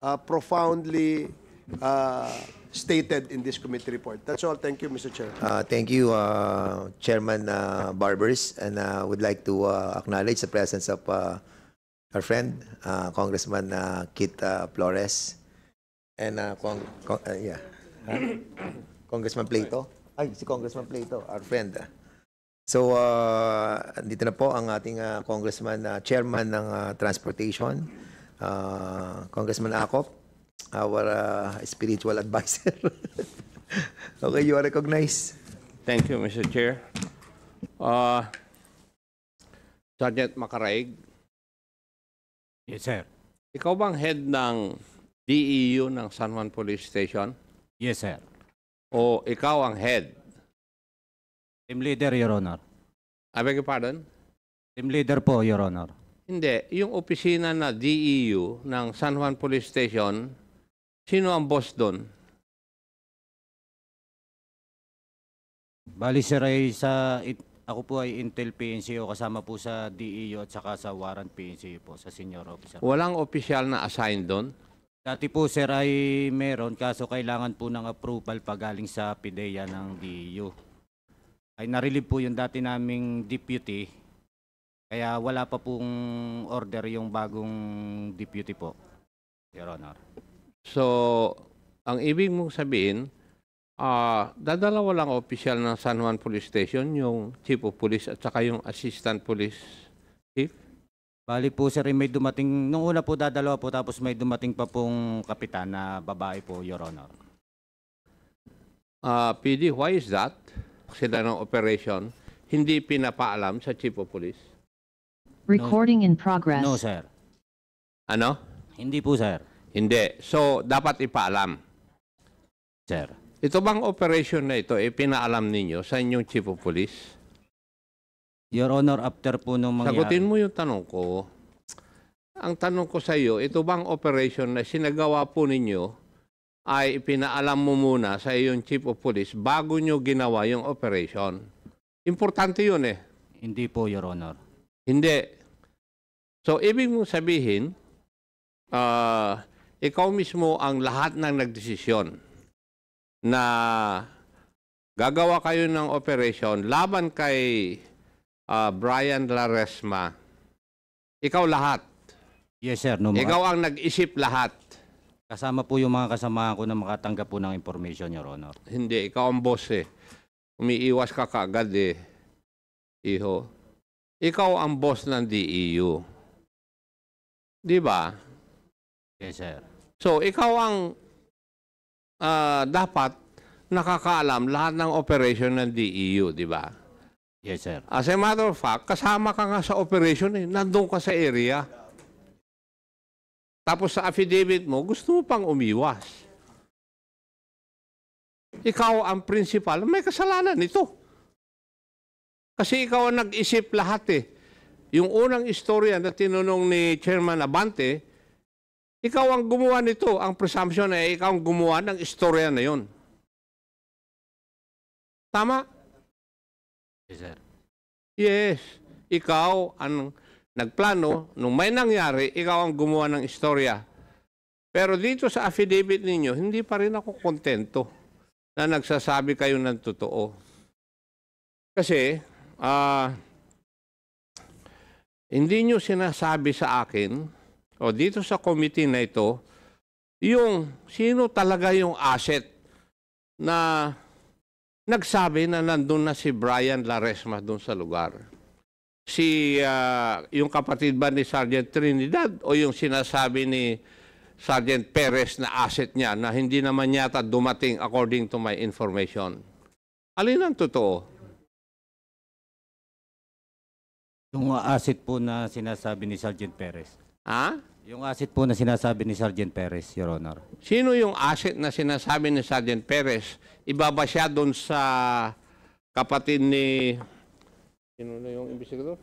uh, profoundly uh, stated in this committee report. That's all. Thank you, Mister Chair. Uh, thank you, uh, Chairman uh, Barbers. And I uh, would like to uh, acknowledge the presence of uh, our friend, uh, Congressman uh, Kit uh, Flores. And uh, Cong Cong uh, yeah, huh? Congressman Plato. Ay, si Congressman Plato, our friend. So, uh, dito na po ang ating uh, Congressman, uh, Chairman ng uh, Transportation, uh, Congressman Acop, our uh, spiritual advisor. Okay, you are recognized. Thank you, Mister Chair. Uh, Sergeant Macaraig. Yes, sir. Ikaw bang head ng D E U ng San Juan Police Station? Yes, sir. O ikaw ang head? Team leader, Your Honor. I beg your pardon? Team leader po, Your Honor. Hindi. Yung opisina na D E U ng San Juan Police Station, sino ang boss doon? Bali, sir, ay sa, it, ako po ay Intel P N C O kasama po sa D E U at saka sa Warrant P N C O po, sa senior officer. Walang opisyal na assigned doon? Dati po, sir, ay meron, kaso kailangan po ng approval pagaling sa PIDEA ng D E U. Ay narilib po yung dati naming deputy, kaya wala pa pong order yung bagong deputy po, Your Honor. So, ang ibig mong sabihin, uh, dadala walang official ng San Juan Police Station, yung Chief of Police at saka yung Assistant Police Chief? Bali po, sir, may dumating, nung una po dadalawa po, tapos may dumating pa pong kapitan na babae po, Your Honor. Uh, P D, why is that? Sila ng operation, hindi pinapaalam sa Chief of Police? Recording in progress. No, sir. Ano? Hindi po, sir. Hindi. So, dapat ipaalam? Sir. Ito bang operation na ito, ipinaalam ninyo sa inyong Chief of Police? Your Honor, after po nung mangyari... Sagutin mo yung tanong ko. Ang tanong ko sa iyo, ito bang operation na sinagawa po ninyo ay ipinaalam mo muna sa iyong Chief of Police bago nyo ginawa yung operation? Importante yun eh. Hindi po, Your Honor. Hindi. So, ibig mong sabihin, uh, ikaw mismo ang lahat ng nagdesisyon na gagawa kayo ng operation laban kay... Uh, Brian Laresma. Ikaw lahat. Yes, sir. No, ikaw ang nag-isip lahat. Kasama po yung mga kasama ko na makatanggap po ng information, Your Honor. Hindi. Ikaw ang boss eh. Umiiwas ka kaagad eh. Iho. Ikaw ang boss ng D E U. Di ba? Yes, sir. So, ikaw ang uh, dapat nakakaalam lahat ng operation ng D E U, di ba? Yes, sir. As a matter of fact, kasama ka nga sa operation eh. Nandun ka sa area. Tapos sa affidavit mo, gusto mo pang umiwas. Ikaw ang principal, may kasalanan ito. Kasi ikaw ang nag-isip lahat eh. Yung unang istorya na tinanong ni Chairman Abante, Ikaw ang gumawa nito. Ang presumption ay ikaw ang gumawa ng istorya na yun. Tama? Yes, sir. Yes. Ikaw ang nagplano. Nung may nangyari, ikaw ang gumawa ng istorya. Pero dito sa affidavit ninyo, hindi pa rin ako kontento na nagsasabi kayo ng totoo. Kasi, ah, uh, hindi nyo sinasabi sa akin o dito sa committee na ito yung sino talaga yung asset na nagsabi na nandun na si Brian Laresma dun sa lugar. Si, uh, yung kapatid ba ni Sergeant Trinidad o yung sinasabi ni Sergeant Perez na asset niya na hindi naman yata dumating according to my information? Alin ang totoo? Yung asset po na sinasabi ni Sergeant Perez. Ha? Yung asset po na sinasabi ni Sergeant Perez, Your Honor. Sino yung asset na sinasabi ni Sergeant Perez? Ibaba siya doon sa kapatid ni... Sino na yung investigador?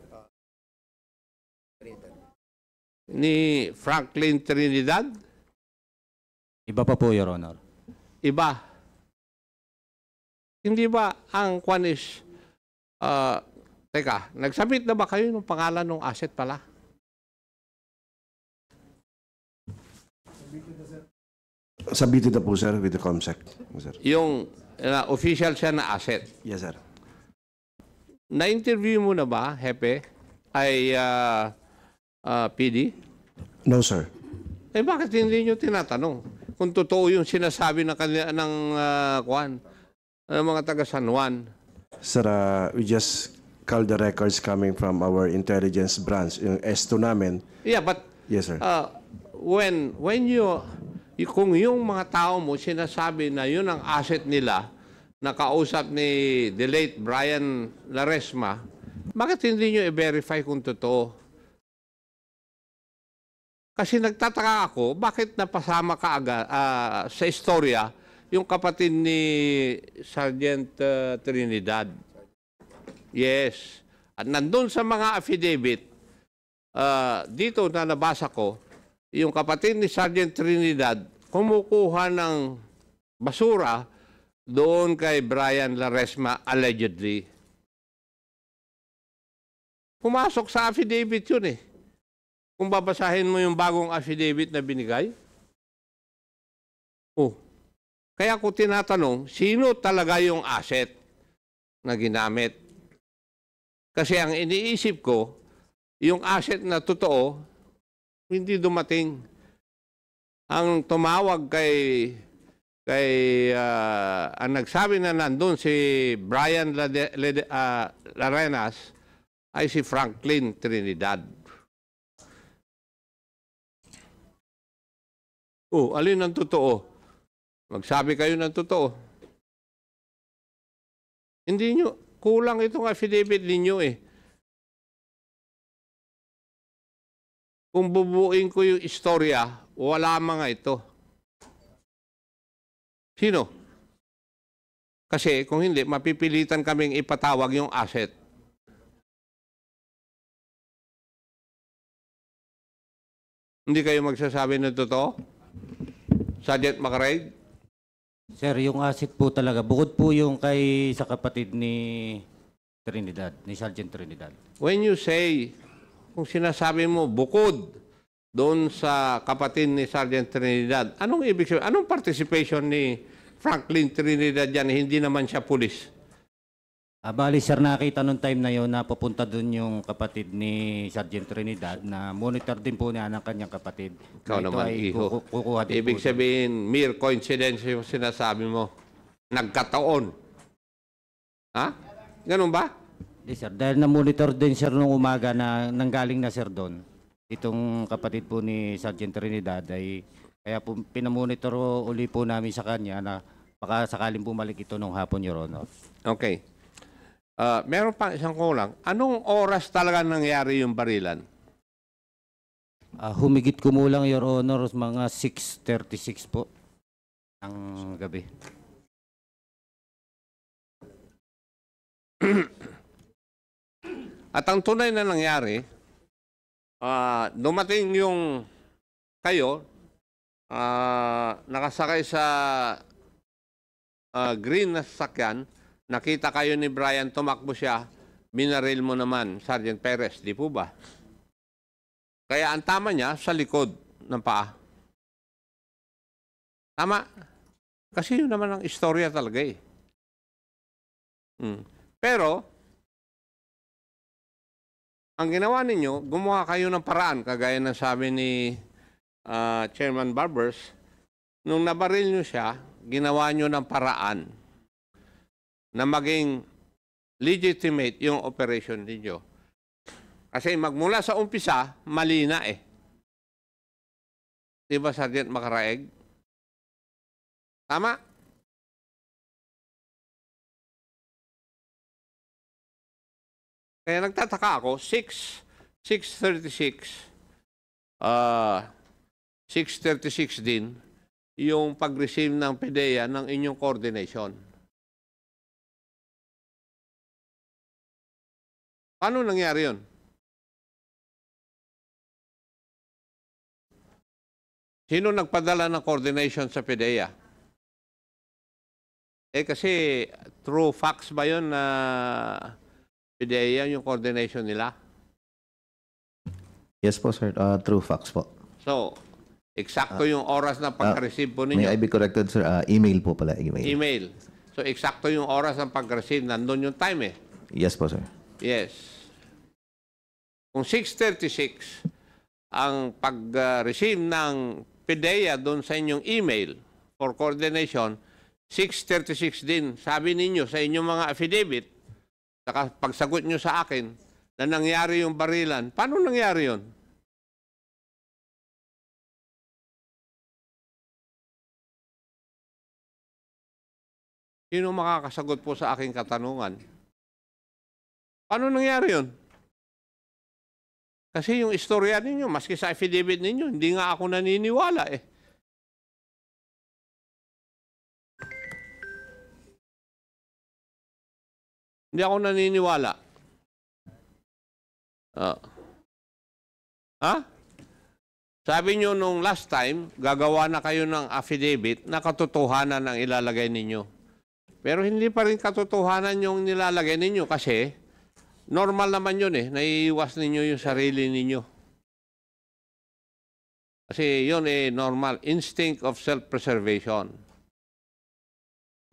Ni Franklin Trinidad? Iba pa po, Your Honor. Iba. Hindi ba ang kwan is... Uh, Teka, nagsabit na ba kayo ng pangalan ng asset pala? Sabitin na po, sir, with the ComSec. Sir. Yung uh, official siya na asset? Yes, sir. Na-interview mo na ba, Hepe, ay uh, uh, P D? No, sir. Eh, bakit hindi nyo tinatanong kung totoo yung sinasabi ng, ng, uh, Juan, ng mga taga San Juan? Sir, uh, we just... call the records coming from our intelligence branch, yung S two namin. Yeah, but yes, sir. Uh, when when you, kung yung mga tao mo sinasabi na yun ang asset nila, nakausap ni the late Brian Laresma, bakit hindi nyo i-verify kung totoo? Kasi nagtataka ako, bakit napasama ka agad uh, sa istorya yung kapatid ni Sergeant uh, Trinidad? Yes. At nandun sa mga affidavit, uh, dito na nabasa ko, yung kapatid ni Sergeant Trinidad kumukuha ng basura doon kay Brian Laresma allegedly. Pumasok sa affidavit yun eh. Kung babasahin mo yung bagong affidavit na binigay. Oh. Kaya ko tinatanong, sino talaga yung asset na ginamit? Kasi ang iniisip ko, yung asset na totoo, hindi dumating. Ang tumawag kay, kay uh, ang nagsabi na nandun si Brian Lade, Lede, uh, Larenas ay si Franklin Trinidad. Oh, alin ang totoo? Magsabi kayo ng totoo. Hindi nyo... Kulang itong affidavit ninyo eh. Kung bubuuin ko yung istorya, wala mga ito. Sino? Kasi kung hindi, mapipilitan kaming ipatawag yung asset. Hindi kayo magsasabi ng totoo? Sergeant Macaraig? Sir, yung asset po talaga, bukod po yung kay sa kapatid ni Trinidad, ni Sergeant Trinidad. When you say, kung sinasabi mo, bukod doon sa kapatid ni Sergeant Trinidad, anong ibig sabihin? Anong participation ni Franklin Trinidad yan? Hindi naman siya pulis. Ah, bali, sir, nakita noong time na yun na papunta doon yung kapatid ni Sergeant Trinidad na monitor din po niya ng kanyang kapatid. Ikaw na naman, iho. Kukuha din. Ibig sabihin, doon. Mere coincidence yung sinasabi mo. Nagkataon. Ha? Ganun ba? Yes, sir. Dahil na-monitor din, sir, noong umaga na nanggaling na, sir, doon. Itong kapatid po ni Sergeant Trinidad ay kaya po pinamonitor uli po namin sa kanya na baka sakaling bumalik ito noong hapon, Your Honor. Okay. Uh, meron pang isang kulang. Anong oras talaga nangyari yung barilan? Uh, humigit kumulang, Your Honor, mga six thirty-six po ang gabi. At ang tunay na nangyari, uh, dumating yung kayo, uh, nakasakay sa uh, green na sasakyan, nakita kayo ni Brian, tumakbo siya, binaril mo naman, Sergeant Perez, di po ba? Kaya ang tama niya sa likod ng paa. Tama. Kasi yun naman ang istorya talaga eh. Hmm. Pero, ang ginawa ninyo, gumawa kayo ng paraan, kagaya ng sabi ni uh, Chairman Barbers, nung nabaril nyo siya, ginawa nyo ng paraan na maging legitimate yung operation ninyo. Kasi magmula sa umpisa, mali na eh. Diba, Sergeant Macaraig? Tama? Kaya nagtataka ako, six thirty-six, uh, six thirty-six din, yung pag-receive ng P D E A ng inyong coordination. Paano nangyari yun? Sino nagpadala ng coordination sa P D E A? Eh kasi, true facts ba yun na... Uh, P D E A yung coordination nila? Yes po, sir. Uh, true facts po. So, eksakto uh, yung oras na pag-receive po ninyo. May I be corrected, sir? Uh, email po pala. Email. Email. So, eksakto yung oras ng pag-receive. Nandun yung time eh. Yes po, sir. Yes. Kung six thirty-six ang pag-receive ng P D E A doon sa inyong email for coordination, six thirty-six din, sabi ninyo sa inyong mga affidavit, saka pagsagot nyo sa akin na nangyari yung barilan, paano nangyari yun? Sino makakasagot po sa aking katanungan? Paano nangyari yun? Kasi yung istorya ninyo, maski sa affidavit ninyo, hindi nga ako naniniwala eh. Hindi ako naniniwala. Uh. Ha? Sabi nyo nung last time, gagawa na kayo ng affidavit na katotohanan ang ilalagay ninyo. Pero hindi pa rin katotohanan yung nilalagay ninyo kasi normal naman yun eh. Naiiwas ninyo yung sarili ninyo. Kasi yun eh normal. Instinct of self-preservation.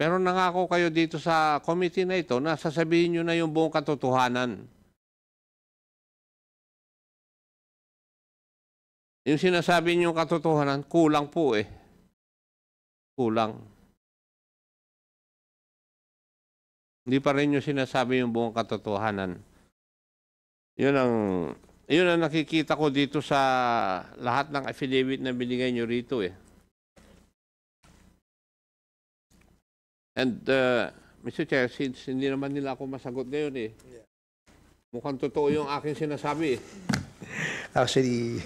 Pero nangako kayo dito sa committee na ito na sasabihin nyo na yung buong katotohanan. Yung sinasabi nyo yung katotohanan, kulang po eh. Kulang. Hindi pa rin nyo sinasabi yung buong katotohanan. Yun ang, yun ang nakikita ko dito sa lahat ng affidavit na binigay nyo rito eh. And, uh, Mister Chair, since hindi naman nila ako masagot ngayon eh, yeah. Mukhang totoo yung aking sinasabi eh. Actually,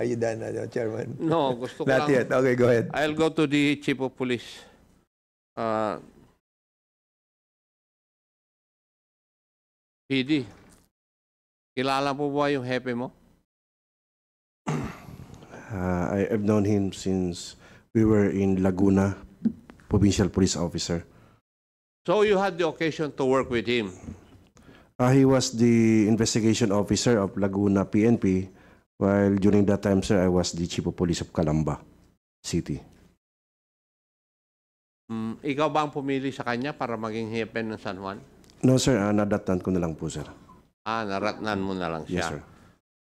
are you done, uh, Chairman? No, gusto ko Not lang. Not yet. Okay, go ahead. I'll go to the Chief of Police. Uh, P D, kilala po ba yung hepe mo? Uh, I have known him since we were in Laguna. Provincial police officer. So you had the occasion to work with him? Uh, he was the investigation officer of Laguna P N P while during that time, sir, I was the chief of police of Calamba City. Mm, ikaw ba ang pumili sa kanya para maging hepe ng San Juan? No, sir. Uh, naratnan ko na lang po, sir. Ah, naratnan mo na lang siya. Yes, sir.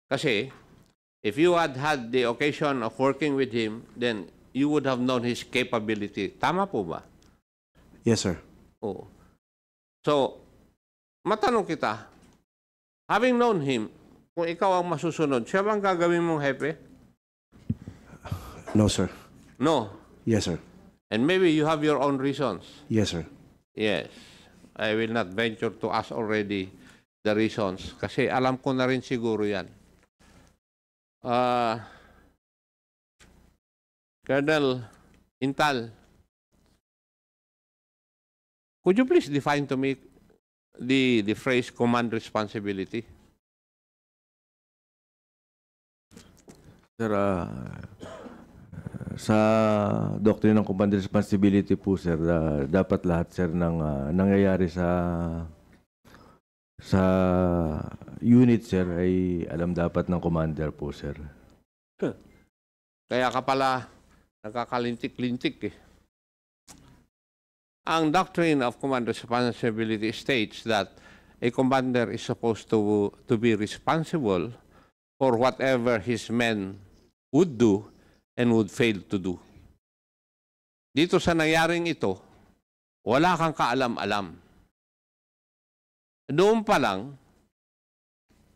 Kasi, if you had had the occasion of working with him, then you would have known his capability. Tama po ba? Yes, sir. Oo. So, matanong kita, having known him, kung ikaw ang masusunod, siya bang gagawin mong hepe? No, sir. No? Yes, sir. And maybe you have your own reasons? Yes, sir. Yes. I will not venture to ask already the reasons kasi alam ko na rin siguro yan. Ah... Uh, Colonel Intal, could you please define to me the, the phrase command responsibility? Sir, uh, Sa doctrine ng command responsibility po, sir, uh, dapat lahat, sir, ng uh, nangyayari sa sa unit, sir, ay alam dapat ng commander po, sir. Kaya ka pala nakakalintik-lintik eh. Ang doctrine of command responsibility states that a commander is supposed to to be responsible for whatever his men would do and would fail to do. Dito sa nangyaring ito, wala kang kaalam-alam. Doon pa lang,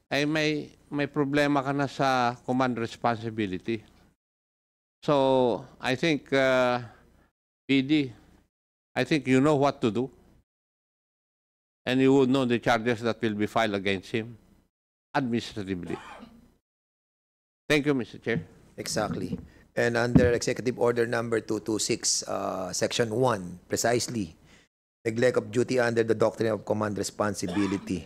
ay may, may problema ka na sa command responsibility. So, I think, uh, P D, I think you know what to do. And you would know the charges that will be filed against him administratively. Thank you, Mister Chair. Exactly. And under Executive Order number two two six, uh, Section one, precisely, neglect of duty under the doctrine of command responsibility.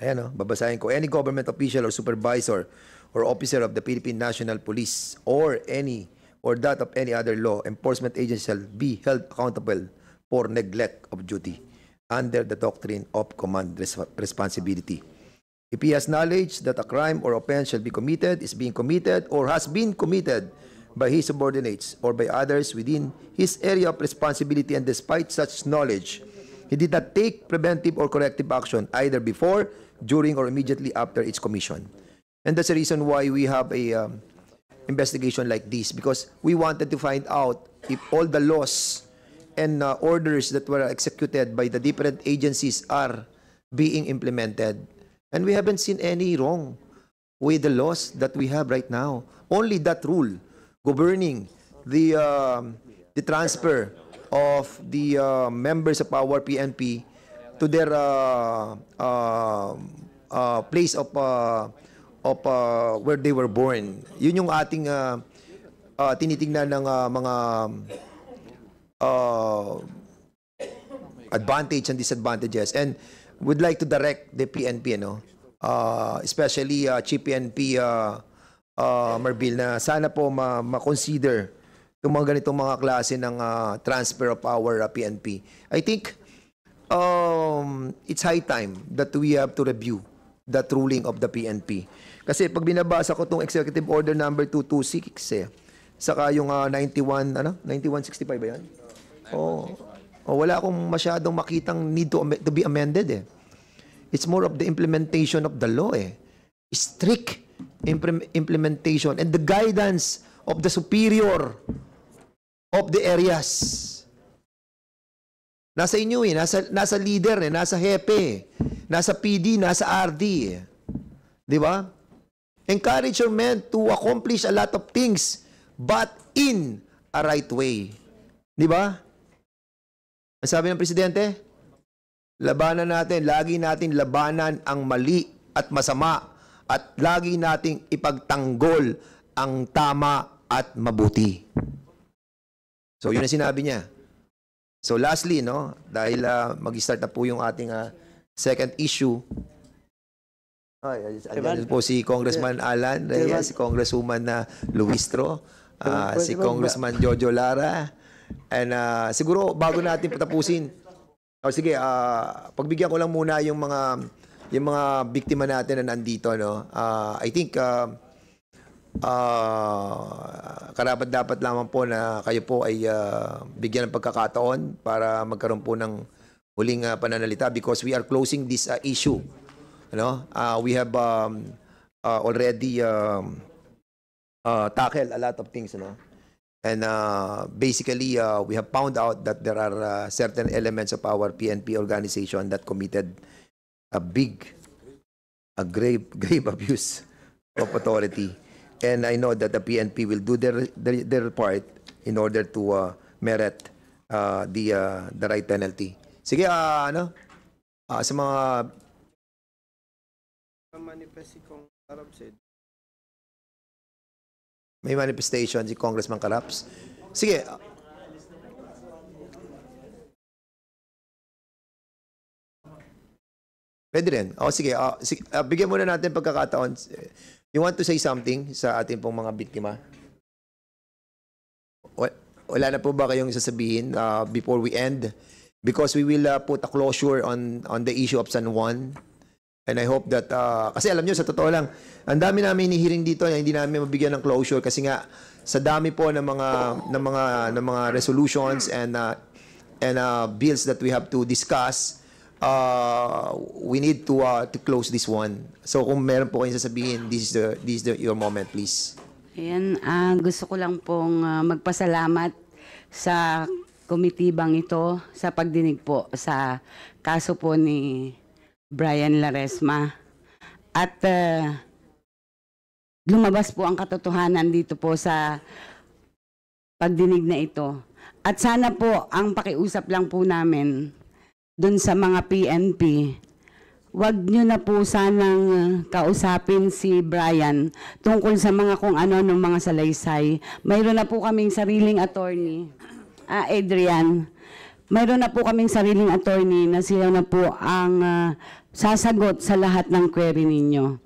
Ayan, oh, babasahin ko. Any government official or supervisor or officer of the Philippine National Police or any or that of any other law enforcement agency shall be held accountable for neglect of duty under the doctrine of command res responsibility. If he has knowledge that a crime or offense shall be committed, is being committed, or has been committed by his subordinates or by others within his area of responsibility, and despite such knowledge, he did not take preventive or corrective action either before, during, or immediately after its commission. And that's the reason why we have a um, investigation like this, because we wanted to find out if all the laws and uh, orders that were executed by the different agencies are being implemented. And we haven't seen any wrong with the laws that we have right now. Only that rule governing the uh, the transfer of the uh, members of our P N P to their uh, uh, uh, place of uh, of uh, where they were born. Yun yung ating uh, uh, tinitingnan ng uh, mga uh, advantage and disadvantages. And we'd like to direct the P N P, no? Uh, especially uh, Chief P N P uh, uh, Marbil, na sana po ma-consider ma itong mga ganitong mga klase ng uh, transfer of our uh, P N P. I think um, it's high time that we have to review that ruling of the P N P. Kasi pag binabasa ko itong Executive Order number two two six, eh, saka yung uh, ninety-one, ano? ninety-one sixty-five ba yan? Oh. O, wala akong masyadong makitang need to, to be amended eh. It's more of the implementation of the law eh. Strict implementation and the guidance of the superior of the areas. Nasa inyo eh. Nasa, nasa leader eh. Nasa hepe eh. Nasa P D, nasa R D eh. Di ba? Encourage your men to accomplish a lot of things but in a right way. Di ba? Ang sabi ng Presidente, labanan natin, lagi natin labanan ang mali at masama at lagi nating ipagtanggol ang tama at mabuti. So, yun ang sinabi niya. So, lastly, no, dahil uh, mag-start na po yung ating uh, second issue. Ay, andyan po si Congressman Alan Reyes, si Congresswoman uh, Luistro, uh, si Congressman Jojo Lara. And uh, siguro bago natin patapusin, o oh, sige, uh, pagbigyan ko lang muna yung mga yung mga biktima natin na nandito, no. Uh, I think uh, uh, karapat dapat lamang po na kayo po ay uh, bigyan ng pagkakataon para magkaroon po ng huling uh, pananalita because we are closing this uh, issue, no. Uh, we have um, uh, already um, uh, tackled a lot of things, no. And uh, basically, uh, we have found out that there are uh, certain elements of our P N P organization that committed a big, a grave, grave abuse of authority. And I know that the P N P will do their their, their part in order to uh, merit uh, the uh, the right penalty. Sige, uh, ano? Uh, sa mga manifesto kong Arab said. May manifestation si Congressman Kalaps. Sige. Pwede rin. O sige, uh, sige uh, bigyan muna natin pagkakataon. You want to say something sa ating pong mga biktima? Wala na po ba kayong sasabihin uh, before we end? Because we will uh, put a closure on on the issue of San Juan. And I hope that, uh, kasi alam nyo, sa totoo lang, ang dami namin hinihiring dito na hindi namin mabigyan ng closure kasi nga, sa dami po ng mga, ng mga, ng mga resolutions and, uh, and uh, bills that we have to discuss, uh, we need to, uh, to close this one. So kung meron po kayong sasabihin, this is the, this is the, your moment, please. Ayan, uh, gusto ko lang pong uh, magpasalamat sa komitibang ito sa pagdinig po sa kaso po ni Brian Laresma. At uh, lumabas po ang katotohanan dito po sa pagdinig na ito. At sana po ang pakiusap lang po namin dun sa mga P N P, wag nyo na po sanang kausapin si Brian tungkol sa mga kung ano ng mga salaysay. Mayroon na po kaming sariling attorney, uh, Adrian. Mayroon na po kaming sariling attorney na sila na po ang uh, sasagot sa lahat ng query ninyo.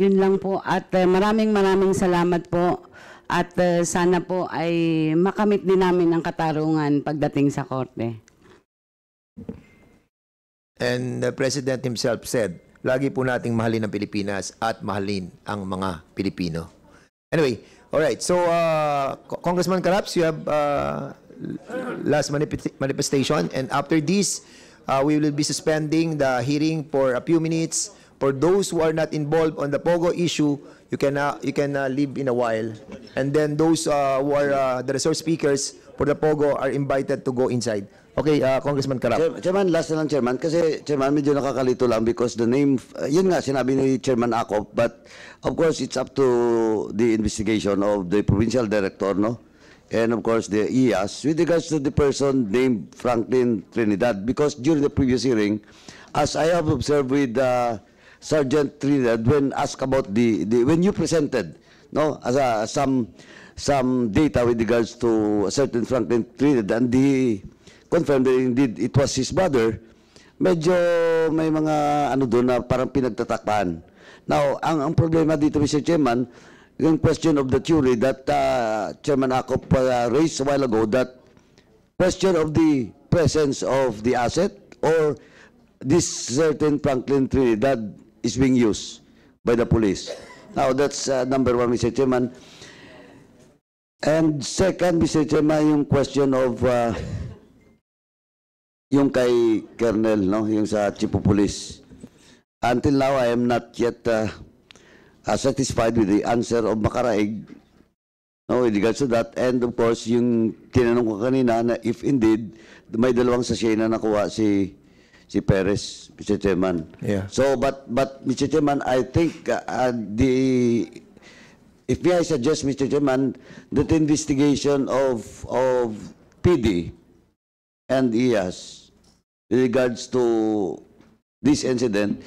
Yun lang po at uh, maraming maraming salamat po at uh, sana po ay makamit din namin ang katarungan pagdating sa korte. And the President himself said, lagi po nating mahalin ang Pilipinas at mahalin ang mga Pilipino. Anyway, alright, so uh, Congressman Kalaps, you have uh, last manif manifestation and after this, uh, we will be suspending the hearing for a few minutes. For those who are not involved on the P O G O issue, you can uh, you can uh, leave in a while. And then those uh, who are uh, the resource speakers for the P O G O are invited to go inside. Okay, uh, Congressman Kalaps. Chairman, last na lang, Chairman. Kasi, Chairman, medyo nakakalito lang because the name, uh, yun nga, sinabi ni Chairman Acop, but of course, it's up to the investigation of the Provincial Director, no? And of course, the E A S, with regards to the person named Franklin Trinidad, because during the previous hearing, as I have observed with the uh, Sergeant Trinidad, when asked about the, the when you presented, no, as a, some some data with regards to a certain Franklin Trinidad, and he confirmed that indeed it was his brother. Medyo may mga ano doon na parang pinagtatakpan. Now, ang, ang problema dito, Mister Chairman, yung question of the jury that uh, Chairman Acop uh, raised a while ago, that question of the presence of the asset or this certain Franklin Trinidad is being used by the police. Now, that's uh, number one, Mister Chairman. And second, Mister Chairman, yung question of uh, yung kay Colonel, no? Yung sa Chief of Police. Until now, I am not yet uh, uh, satisfied with the answer of Macaraig, no, with regards to that. And of course, yung tinanong ko kanina na if indeed, may dalawang sachet na nakuha si si Perez, Mister Chairman. Yeah. So, but, but, Mister Chairman, I think uh, the, if may I suggest, Mister Chairman, that the investigation of, of P D and E A S with regards to this incident,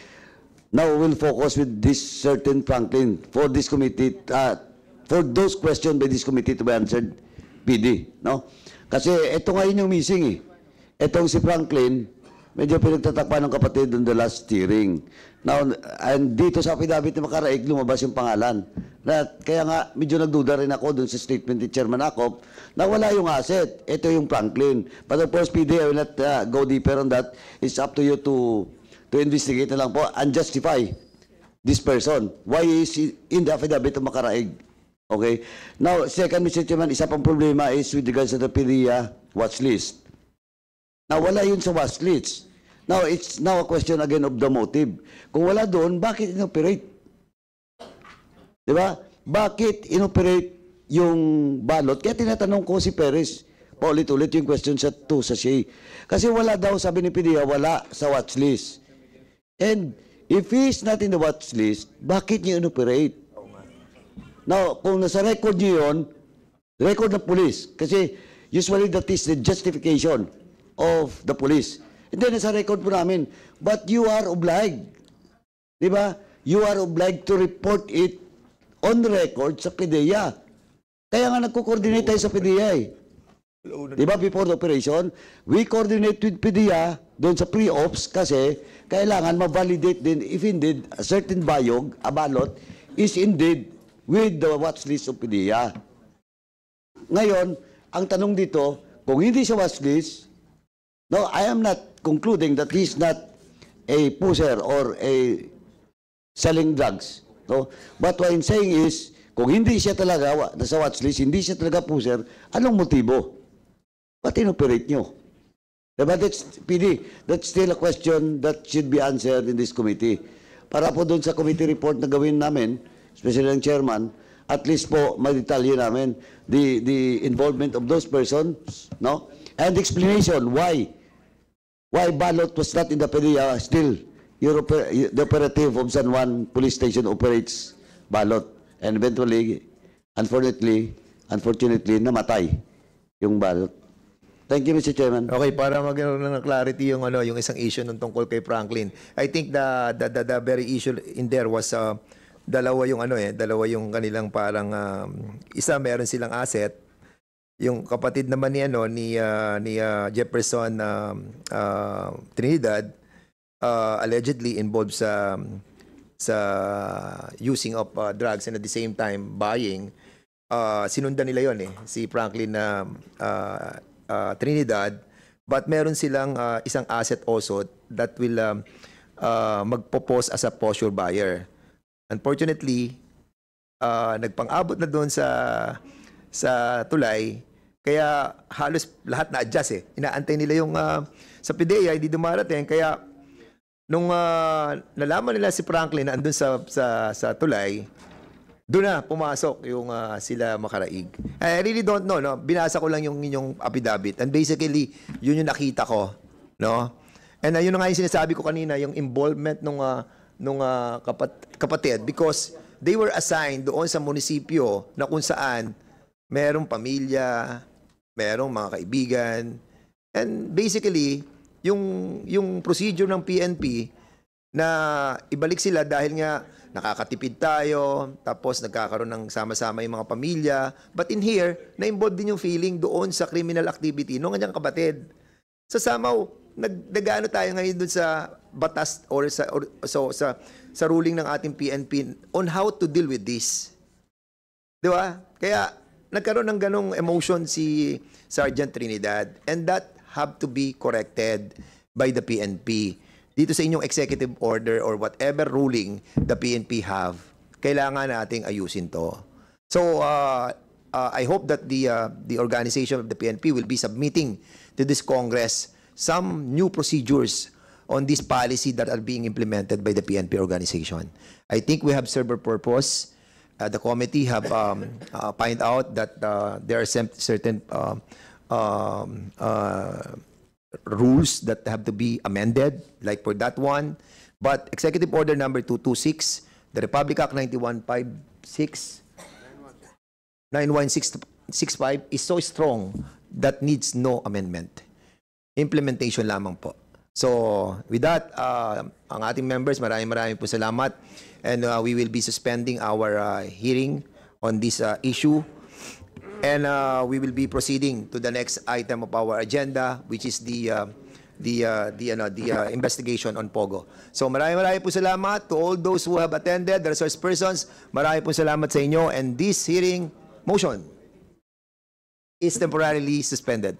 now we'll focus with this certain Franklin for this committee, uh, for those questions by this committee to be answered, P D, no? Kasi ito ngayon yung missing eh. Itong si Franklin, medyo pinagtatakpan ng kapatid on the last hearing. Now, and dito sa affidavit ni Macaraig, lumabas yung pangalan. At kaya nga, medyo nagduda rin ako dun sa statement ni Chairman Acop na wala yung asset. Ito yung Franklin. But of course, P D, I will not uh, go deeper on that. It's up to you to to investigate na lang po and justify this person. Why is he in the affidavit ng Macaraig? Okay? Now, second, Mister Chairman, isa pang problema is with regards to the P D E A watch list. Now, wala yun sa watch list. Now, it's now a question again of the motive. Kung wala doon, bakit inoperate? Diba? Bakit inoperate yung ballot? Kaya tinatanong ko si Perez, paulit-ulit yung question sa two sa she. Kasi wala daw, sabi ni P D E A, wala sa watch list. And if he's not in the watch list, bakit niyo inoperate? Now, kung nasa record niyo yun, record ng police. Kasi usually that is the justification of the police. And then, nasa record po namin, but you are obliged, di ba? You are obliged to report it on record sa P D E A. Kaya nga nagko-coordinate tayo sa P D E A eh. Di ba, before the operation, we coordinate with P D E A doon sa pre-ops kasi kailangan ma-validate din if indeed a certain bayog, a ballot, is indeed with the watch list of P D E A. Ngayon, ang tanong dito, kung hindi siya watchlist, no, I am not concluding that he's not a pusher or a selling drugs. No? But what I'm saying is, kung hindi siya talaga nasa watchlist, hindi siya talaga pusher, anong motibo? Ba't inoperate nyo? Diba, that's, P D, that's still a question that should be answered in this committee. Para po doon sa committee report na gawin namin, especially ng chairman, at least po ma-detalye namin the, the involvement of those persons, no? And explanation why, why ballot was not in the P D E A, still Europe, the operative of San Juan Police Station operates ballot. And eventually, unfortunately, unfortunately, namatay yung ballot. Thank you, Mister Chairman. Okay, para magkaroon ng clarity yung ano, yung isang issue ng tungkol kay Franklin. I think the the the, the very issue in there was uh, dalawa yung ano eh, dalawa yung kanilang parang um, isa meron silang asset. Yung kapatid naman ni ano ni uh, ni uh, Jefferson uh, uh, Trinidad uh, allegedly involved sa sa using of uh, drugs and at the same time buying. Uh, sinundan nila yon eh si Franklin na uh, uh, Uh, Trinidad, but meron silang uh, isang asset also that will um, uh, magpo-post as a posture buyer. Unfortunately, uh, nagpang-abot na doon sa sa tulay, kaya halos lahat na-adjust eh. Inaantay nila yung uh, sa P D E A, hindi dumarating. Kaya nung uh, nalaman nila si Franklin na andun sa, sa, sa tulay, doon na pumasok yung uh, sila Macaraig. I really don't know, no? Binasa ko lang yung inyong affidavit. And basically, yun yung nakita ko, no? And uh, yun nga yung sinasabi ko kanina, yung involvement ng uh, nung uh, kapat kapatid because they were assigned doon sa munisipyo na kung saan merong pamilya, merong mga kaibigan. And basically, yung yung procedure ng P N P na ibalik sila dahil nga nakakatipid tayo, tapos nagkakaroon ng sama-sama yung mga pamilya. But in here, na-involve din yung feeling doon sa criminal activity nung kanyang kapatid. So somehow, nag-ano tayo ngayon doon sa batas or sa, or, so, sa, sa ruling ng ating P N P on how to deal with this. Di ba? Kaya nagkaroon ng ganong emotion si Sergeant Trinidad and that have to be corrected by the P N P. Dito sa inyong executive order or whatever ruling the P N P have, kailangan nating ayusin to. So, uh, uh, I hope that the, uh, the organization of the P N P will be submitting to this Congress some new procedures on this policy that are being implemented by the P N P organization. I think we have served a purpose. Uh, the committee have um, uh, find out that uh, there are some certain uh, um, uh, rules that have to be amended, like for that one. But Executive Order number two two six, the Republic Act ninety-one fifty-six, nine one six six five is so strong that needs no amendment. Implementation lamang po. So with that, uh, ang ating members, maraming maraming po salamat. And uh, we will be suspending our uh, hearing on this uh, issue. And uh, we will be proceeding to the next item of our agenda, which is the uh, the uh, the, uh, the uh, investigation on Pogo. So maraming maraming po salamat to all those who have attended, the resource persons. Maraming po salamat sa inyo. And this hearing motion is temporarily suspended.